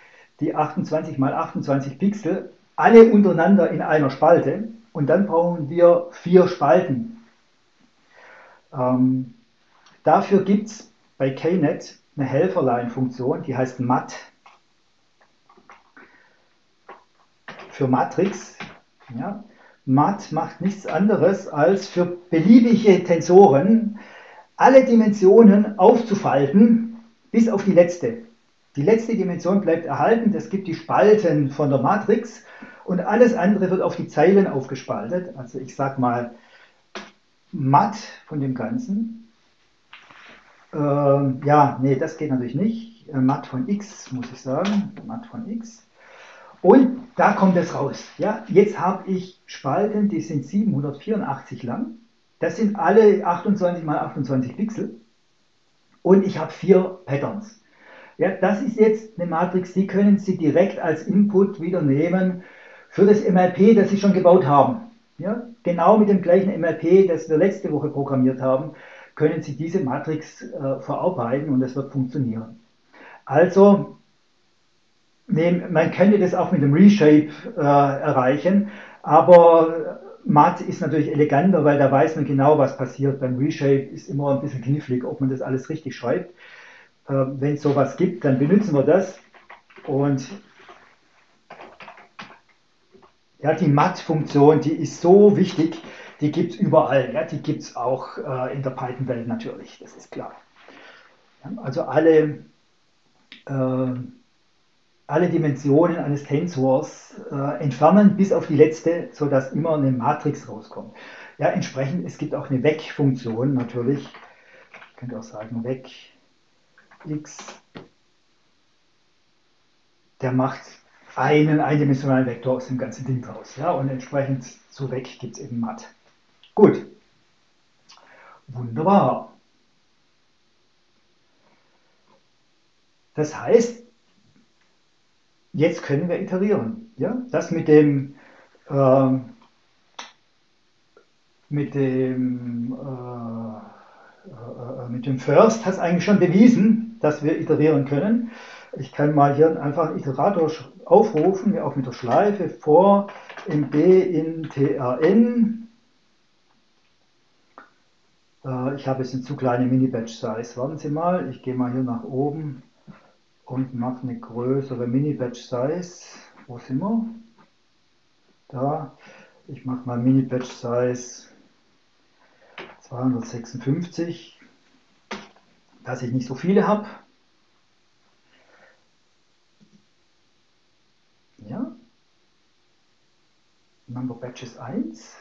die achtundzwanzig mal achtundzwanzig Pixel, alle untereinander in einer Spalte, und dann brauchen wir vier Spalten. Ähm, dafür gibt es bei Knet eine Helferlein-Funktion, die heißt Mat. Für Matrix. Ja. Mat macht nichts anderes, als für beliebige Tensoren alle Dimensionen aufzufalten, bis auf die letzte. Die letzte Dimension bleibt erhalten, das gibt die Spalten von der Matrix, und alles andere wird auf die Zeilen aufgespaltet. Also ich sage mal Mat von dem Ganzen. Ähm, ja, nee, das geht natürlich nicht. Mat von X, muss ich sagen. Mat von X. Und da kommt es raus. Ja? Jetzt habe ich Spalten, die sind siebenhundertvierundachtzig lang. Das sind alle achtundzwanzig mal achtundzwanzig Pixel. Und ich habe vier Patterns. Ja, das ist jetzt eine Matrix, die können Sie direkt als Input wieder nehmen für das M L P, das Sie schon gebaut haben. Ja? Genau mit dem gleichen M L P, das wir letzte Woche programmiert haben, können Sie diese Matrix äh, verarbeiten, und das wird funktionieren. Also, man könnte das auch mit dem Reshape äh, erreichen, aber Mat ist natürlich eleganter, weil da weiß man genau, was passiert. Beim Reshape ist immer ein bisschen knifflig, ob man das alles richtig schreibt. Äh, Wenn es sowas gibt, dann benutzen wir das. Und ja, die Mat-Funktion, die ist so wichtig, die gibt es überall. Ja? Die gibt es auch äh, in der Python-Welt natürlich, das ist klar. Ja, also alle... Äh, alle Dimensionen eines Tensors äh, entfernen, bis auf die letzte, sodass immer eine Matrix rauskommt. Ja, entsprechend, es gibt auch eine Weg-Funktion natürlich. Ich könnte auch sagen, Weg X. Der macht einen eindimensionalen Vektor aus dem ganzen Ding raus. Ja, und entsprechend zu Weg gibt es eben Mat. Gut. Wunderbar. Das heißt, jetzt können wir iterieren. Ja? Das mit dem, äh, mit, dem äh, äh, mit dem First hat es eigentlich schon bewiesen, dass wir iterieren können. Ich kann mal hier einfach einen Iterator aufrufen, auch mit der Schleife vor mb in trn. Äh, ich habe jetzt eine zu kleine Mini-Batch-Size. Warten Sie mal, ich gehe mal hier nach oben und mache eine größere Mini-Batch-Size. Wo sind wir? Da. Ich mache mal Mini-Batch-Size zweihundertsechsundfünfzig, dass ich nicht so viele habe. Ja. Number Batches eins.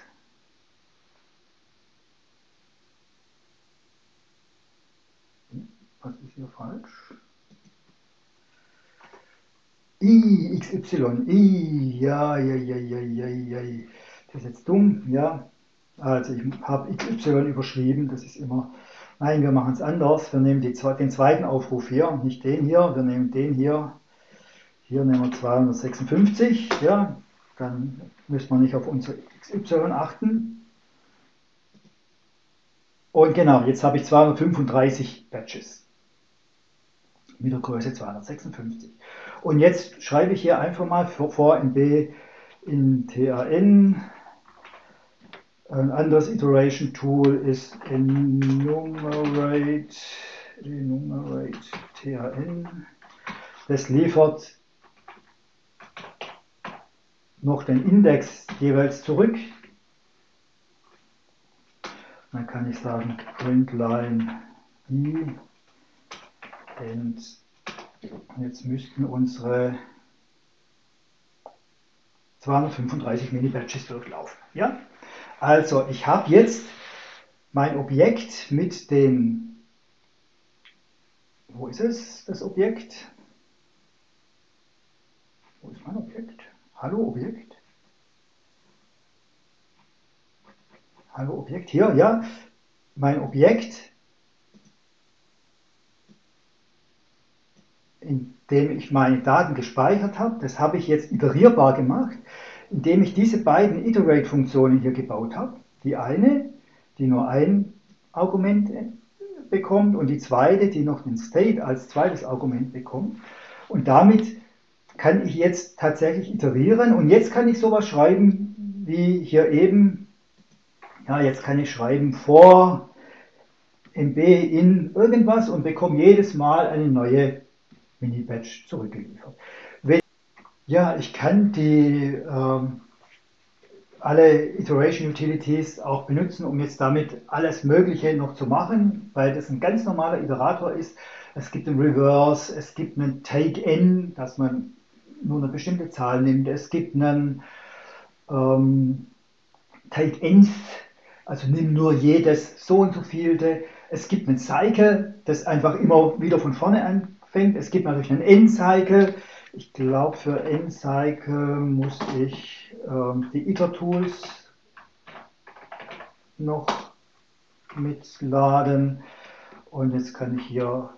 Was ist hier falsch? I, X Y, I, ja, ja, ja, ja, ja, ja, das ist jetzt dumm, ja, also ich habe X Y überschrieben, das ist immer, nein, wir machen es anders, wir nehmen die, den zweiten Aufruf hier, nicht den hier, wir nehmen den hier, hier nehmen wir zweihundertsechsundfünfzig, ja, dann müssen wir nicht auf unser X Y achten, und genau, jetzt habe ich zweihundertfünfunddreißig Batches, mit der Größe zweihundertsechsundfünfzig. Und jetzt schreibe ich hier einfach mal vor mb in tran. Ein anderes Iteration Tool ist enumerate, enumerate tran. Das liefert noch den Index jeweils zurück. Dann kann ich sagen printline i and jetzt müssten unsere zweihundertfünfunddreißig Mini-Batches durchlaufen. Ja? Also ich habe jetzt mein Objekt mit den, wo ist es, das Objekt? Wo ist mein Objekt? Hallo Objekt? Hallo Objekt hier, ja. Mein Objekt, in dem ich meine Daten gespeichert habe, das habe ich jetzt iterierbar gemacht, indem ich diese beiden Iterate-Funktionen hier gebaut habe. Die eine, die nur ein Argument bekommt und die zweite, die noch den State als zweites Argument bekommt. Und damit kann ich jetzt tatsächlich iterieren und jetzt kann ich sowas schreiben wie hier eben, ja, jetzt kann ich schreiben for mb in irgendwas und bekomme jedes Mal eine neue Mini-Batch zurückgeliefert. Wenn, ja, ich kann die ähm, alle Iteration Utilities auch benutzen, um jetzt damit alles Mögliche noch zu machen, weil das ein ganz normaler Iterator ist. Es gibt einen Reverse, es gibt einen Take-N, dass man nur eine bestimmte Zahl nimmt, es gibt einen ähm, Take-Nth, also nimm nur jedes so und so vielte, es gibt einen Cycle, das einfach immer wieder von vorne anfängt, es gibt natürlich einen N-Cycle. Ich glaube, für N-Cycle muss ich ähm, die Iter-Tools noch mitladen. Und jetzt kann ich hier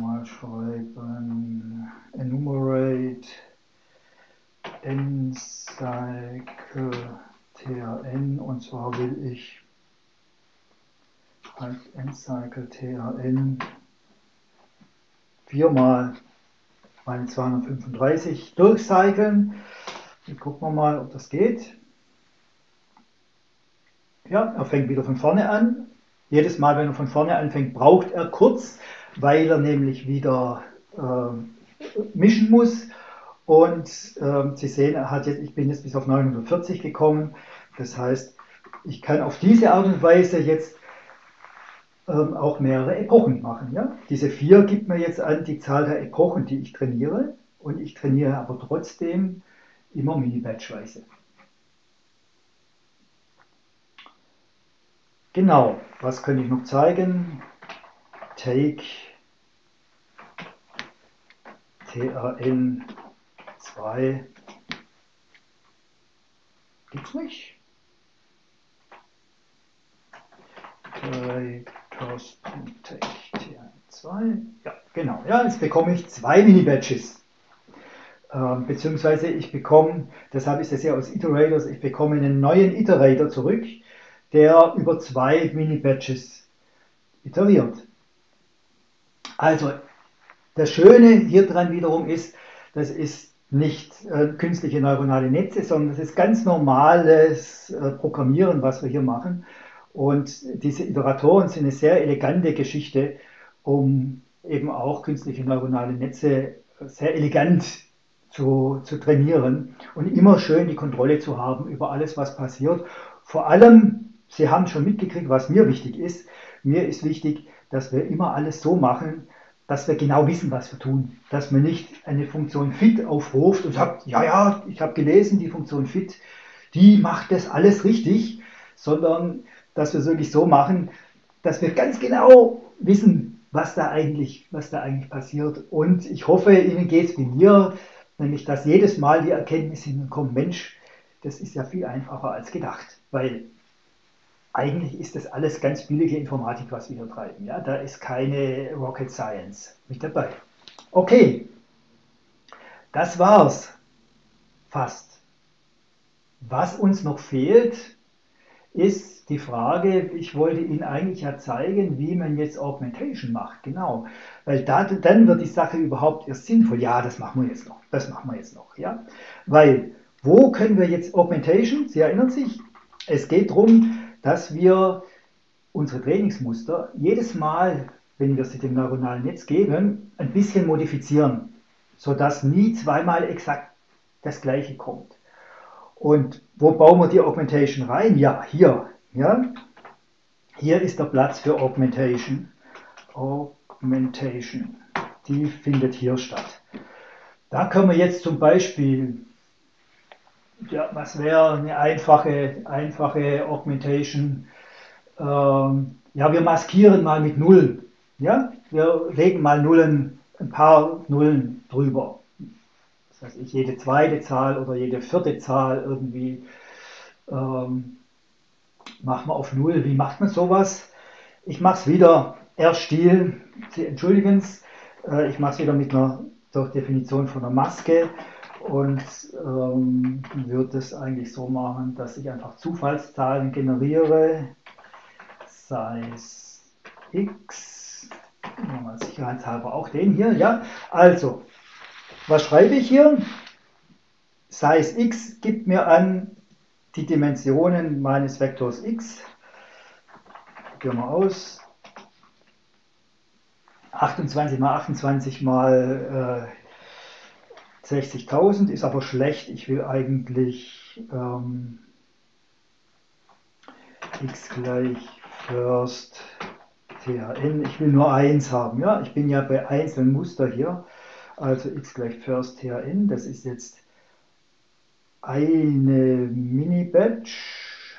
mal schreiben, enumerate N-Cycle trn, und zwar will ich als N-Cycle trn viermal meine zweihundertfünfunddreißig durchcyclen. Jetzt gucken wir mal, ob das geht. Ja, er fängt wieder von vorne an. Jedes Mal, wenn er von vorne anfängt, braucht er kurz, weil er nämlich wieder äh, mischen muss. Und äh, Sie sehen, er hat jetzt, ich bin jetzt bis auf neunhundertvierzig gekommen. Das heißt, ich kann auf diese Art und Weise jetzt Ähm, auch mehrere Epochen machen. Ja? Diese vier gibt mir jetzt an die Zahl der Epochen, die ich trainiere, und ich trainiere aber trotzdem immer Mini-Batchweise. Genau, was könnte ich noch zeigen? Take T R N zwei gibt's nicht. Take T R N zwei. Ja, genau. Ja, jetzt bekomme ich zwei Mini-Batches. Ähm, beziehungsweise ich bekomme, deshalb ist das ja aus Iterators, ich bekomme einen neuen Iterator zurück, der über zwei Mini-Batches iteriert. Also, das Schöne hier dran wiederum ist, das ist nicht äh, künstliche neuronale Netze, sondern das ist ganz normales äh, Programmieren, was wir hier machen. Und diese Iteratoren sind eine sehr elegante Geschichte, um eben auch künstliche neuronale Netze sehr elegant zu, zu trainieren und immer schön die Kontrolle zu haben über alles, was passiert. Vor allem, Sie haben schon mitgekriegt, was mir wichtig ist. Mir ist wichtig, dass wir immer alles so machen, dass wir genau wissen, was wir tun. Dass man nicht eine Funktion fit aufruft und sagt, ja, ja, ich habe gelesen, die Funktion fit, die macht das alles richtig, sondern dass wir es wirklich so machen, dass wir ganz genau wissen, was da eigentlich, was da eigentlich passiert. Und ich hoffe, Ihnen geht es wie mir, nämlich dass jedes Mal die Erkenntnis hinkommt, Mensch, das ist ja viel einfacher als gedacht, weil eigentlich ist das alles ganz billige Informatik, was wir hier treiben. Ja? Da ist keine Rocket Science mit dabei. Okay, das war's fast. Was uns noch fehlt, ist die Frage, ich wollte Ihnen eigentlich ja zeigen, wie man jetzt Augmentation macht, genau. Weil da, dann wird die Sache überhaupt erst sinnvoll. Ja, das machen wir jetzt noch, das machen wir jetzt noch, ja. Weil, wo können wir jetzt Augmentation, Sie erinnern sich, es geht darum, dass wir unsere Trainingsmuster jedes Mal, wenn wir sie dem neuronalen Netz geben, ein bisschen modifizieren, sodass nie zweimal exakt das Gleiche kommt. Und wo bauen wir die Augmentation rein? Ja, hier. Ja. Hier ist der Platz für Augmentation. Augmentation. Die findet hier statt. Da können wir jetzt zum Beispiel, ja, was wäre eine einfache, einfache Augmentation? Ähm, ja, wir maskieren mal mit Null. Ja? Wir legen mal Nullen ein paar Nullen drüber. Das heißt, ich jede zweite Zahl oder jede vierte Zahl irgendwie ähm, macht man auf Null. Wie macht man sowas? Ich mache es wieder, R-Stil, Sie entschuldigen es, äh, ich mache es wieder mit einer durch Definition von einer Maske und ähm, würde es eigentlich so machen, dass ich einfach Zufallszahlen generiere, sei es x, mal sicherheitshalber auch den hier, ja, also, was schreibe ich hier? Sei es x gibt mir an die Dimensionen meines Vektors x, gehen wir aus, achtundzwanzig mal achtundzwanzig mal äh, sechzigtausend ist aber schlecht, ich will eigentlich ähm, x gleich first T H N, ich will nur eins haben, ja, ich bin ja bei einzelnen Muster hier, also x gleich first T H N, das ist jetzt eine Mini-Batch,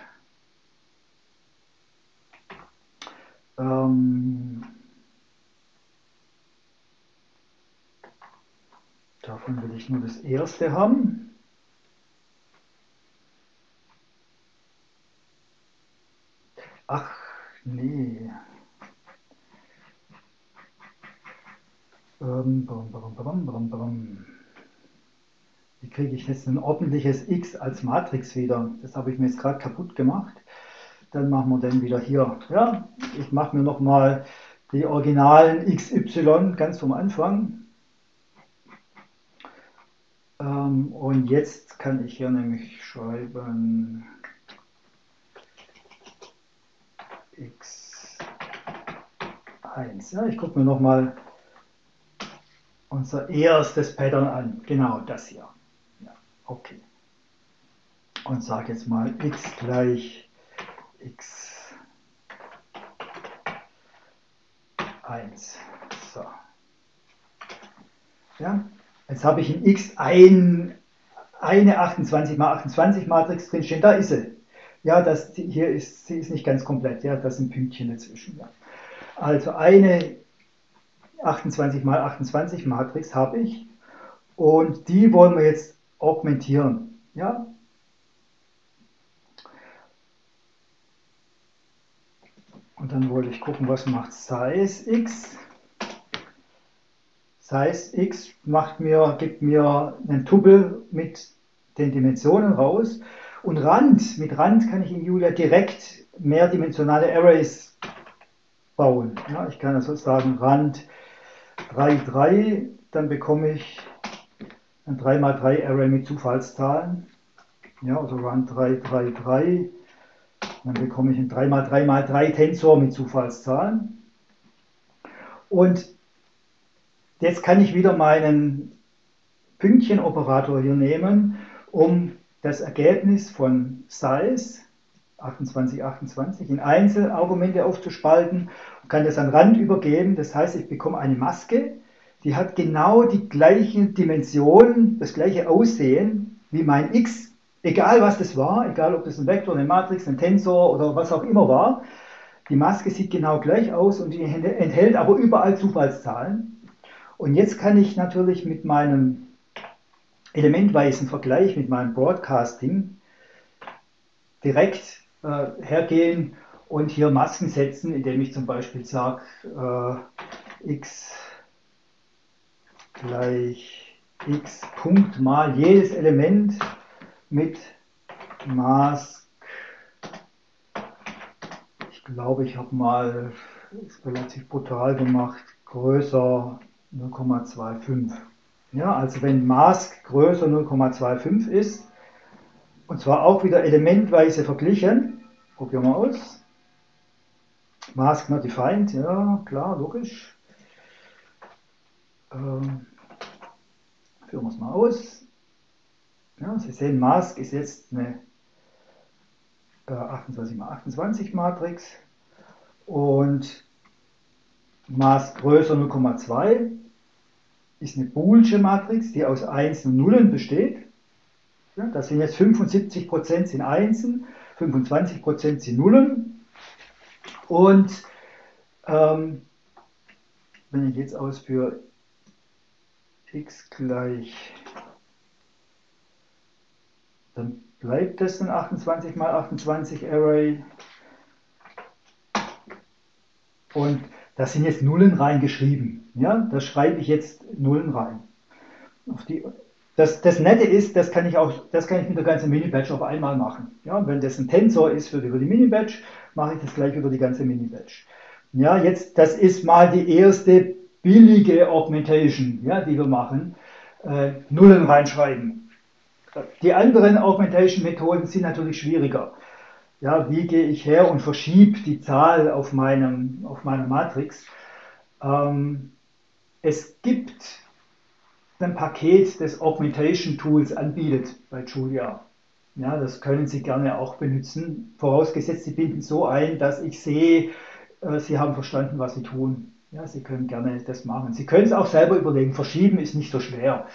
ähm, davon will ich nur das erste haben. Ach, nee. Ähm, brum, brum, brum, brum, brum. Wie kriege ich jetzt ein ordentliches X als Matrix wieder? Das habe ich mir jetzt gerade kaputt gemacht. Dann machen wir den wieder hier. Ja, ich mache mir nochmal die originalen X Y ganz vom Anfang. Ähm, und jetzt kann ich hier nämlich schreiben x eins. Ja, ich gucke mir nochmal unser erstes Pattern an. Genau das hier. Ja, okay. Und sage jetzt mal x gleich x eins. So. Ja. Jetzt habe ich in X ein, eine achtundzwanzig mal achtundzwanzig Matrix drin stehen, da ist sie. Ja, das, hier ist sie ist nicht ganz komplett, ja, das ist ein Pünktchen dazwischen. Ja. Also eine achtundzwanzig mal achtundzwanzig Matrix habe ich und die wollen wir jetzt augmentieren. Ja. Und dann wollte ich gucken, was macht Size X. Das heißt, x macht mir, gibt mir einen Tuple mit den Dimensionen raus und Rand, mit Rand kann ich in Julia direkt mehrdimensionale Arrays bauen. Ja, ich kann also sagen Rand drei, drei, dann bekomme ich ein drei mal drei Array mit Zufallszahlen. Ja, also Rand drei, drei, drei, dann bekomme ich ein drei mal drei mal drei Tensor mit Zufallszahlen. Und jetzt kann ich wieder meinen Pünktchen-Operator hier nehmen, um das Ergebnis von Size achtundzwanzig, achtundzwanzig in Einzelargumente aufzuspalten und kann das an Rand übergeben. Das heißt, ich bekomme eine Maske, die hat genau die gleiche Dimension, das gleiche Aussehen wie mein X, egal was das war, egal ob das ein Vektor, eine Matrix, ein Tensor oder was auch immer war. Die Maske sieht genau gleich aus und die enthält aber überall Zufallszahlen. Und jetzt kann ich natürlich mit meinem elementweisen Vergleich, mit meinem Broadcasting direkt äh, hergehen und hier Masken setzen, indem ich zum Beispiel sage äh, x gleich x Punkt mal jedes Element mit Mask. Ich glaube, ich habe mal, ist relativ brutal gemacht, größer null Komma fünfundzwanzig. Ja, also wenn Mask größer null Komma fünfundzwanzig ist, und zwar auch wieder elementweise verglichen, probieren wir aus. Mask not defined, ja klar, logisch. Ähm, führen wir es mal aus. Ja, Sie sehen, Mask ist jetzt eine äh, achtundzwanzig mal achtundzwanzig Matrix und Mask größer null Komma zwei ist eine boolsche Matrix, die aus Einsen und Nullen besteht. Ja, das sind jetzt fünfundsiebzig Prozent sind Einsen, fünfundzwanzig Prozent sind Nullen. Und ähm, wenn ich jetzt ausführe x gleich, dann bleibt das ein achtundzwanzig mal achtundzwanzig Array. Und da sind jetzt Nullen reingeschrieben. Ja? Da schreibe ich jetzt Nullen rein. Auf die, das, das Nette ist, das kann ich auch, das kann ich mit der ganzen Mini-Batch auf einmal machen. Ja? Wenn das ein Tensor ist für die, über die Mini-Batch, mache ich das gleich über die ganze Mini-Batch. Ja, jetzt, das ist mal die erste billige Augmentation, ja, die wir machen. Äh, Nullen reinschreiben. Die anderen Augmentation-Methoden sind natürlich schwieriger. Ja, wie gehe ich her und verschiebe die Zahl auf, meinem, auf meiner Matrix? Ähm, es gibt ein Paket, das Augmentation Tools anbietet bei Julia. Ja, das können Sie gerne auch benutzen, vorausgesetzt Sie binden so ein, dass ich sehe, äh, Sie haben verstanden, was Sie tun. Ja, Sie können gerne das machen. Sie können es auch selber überlegen, verschieben ist nicht so schwer.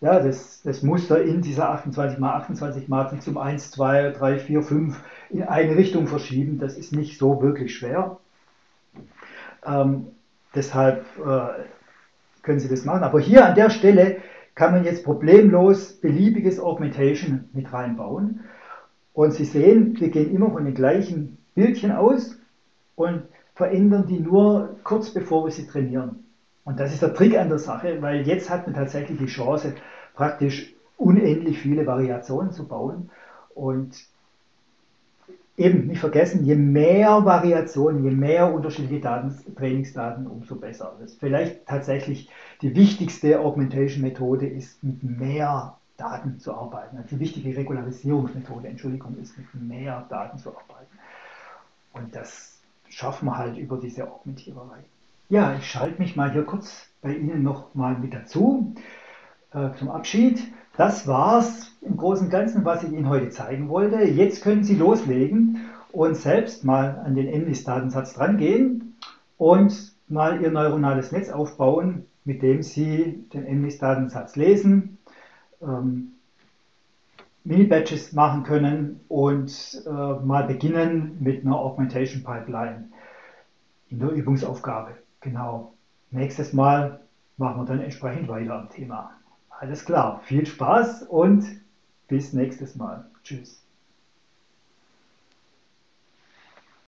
Ja, das, das Muster in dieser achtundzwanzig mal achtundzwanzig Matrix um eins, zwei, drei, vier, fünf in eine Richtung verschieben, das ist nicht so wirklich schwer. Ähm, deshalb äh, können Sie das machen. Aber hier an der Stelle kann man jetzt problemlos beliebiges Augmentation mit reinbauen. Und Sie sehen, wir gehen immer von den gleichen Bildchen aus und verändern die nur kurz bevor wir sie trainieren. Und das ist der Trick an der Sache, weil jetzt hat man tatsächlich die Chance, praktisch unendlich viele Variationen zu bauen. Und eben nicht vergessen, je mehr Variationen, je mehr unterschiedliche Daten, Trainingsdaten, umso besser. Das ist vielleicht tatsächlich die wichtigste Augmentation-Methode ist, mit mehr Daten zu arbeiten. Also die wichtige Regularisierungsmethode, Entschuldigung, ist, mit mehr Daten zu arbeiten. Und das schaffen wir halt über diese Augmentiererei. Ja, ich schalte mich mal hier kurz bei Ihnen noch mal mit dazu äh, zum Abschied. Das war's im Großen und Ganzen, was ich Ihnen heute zeigen wollte. Jetzt können Sie loslegen und selbst mal an den MNIST-Datensatz drangehen und mal Ihr neuronales Netz aufbauen, mit dem Sie den MNIST-Datensatz lesen, ähm, Mini-Batches machen können und äh, mal beginnen mit einer Augmentation Pipeline in der Übungsaufgabe. Genau. Nächstes Mal machen wir dann entsprechend weiter am Thema. Alles klar. Viel Spaß und bis nächstes Mal. Tschüss.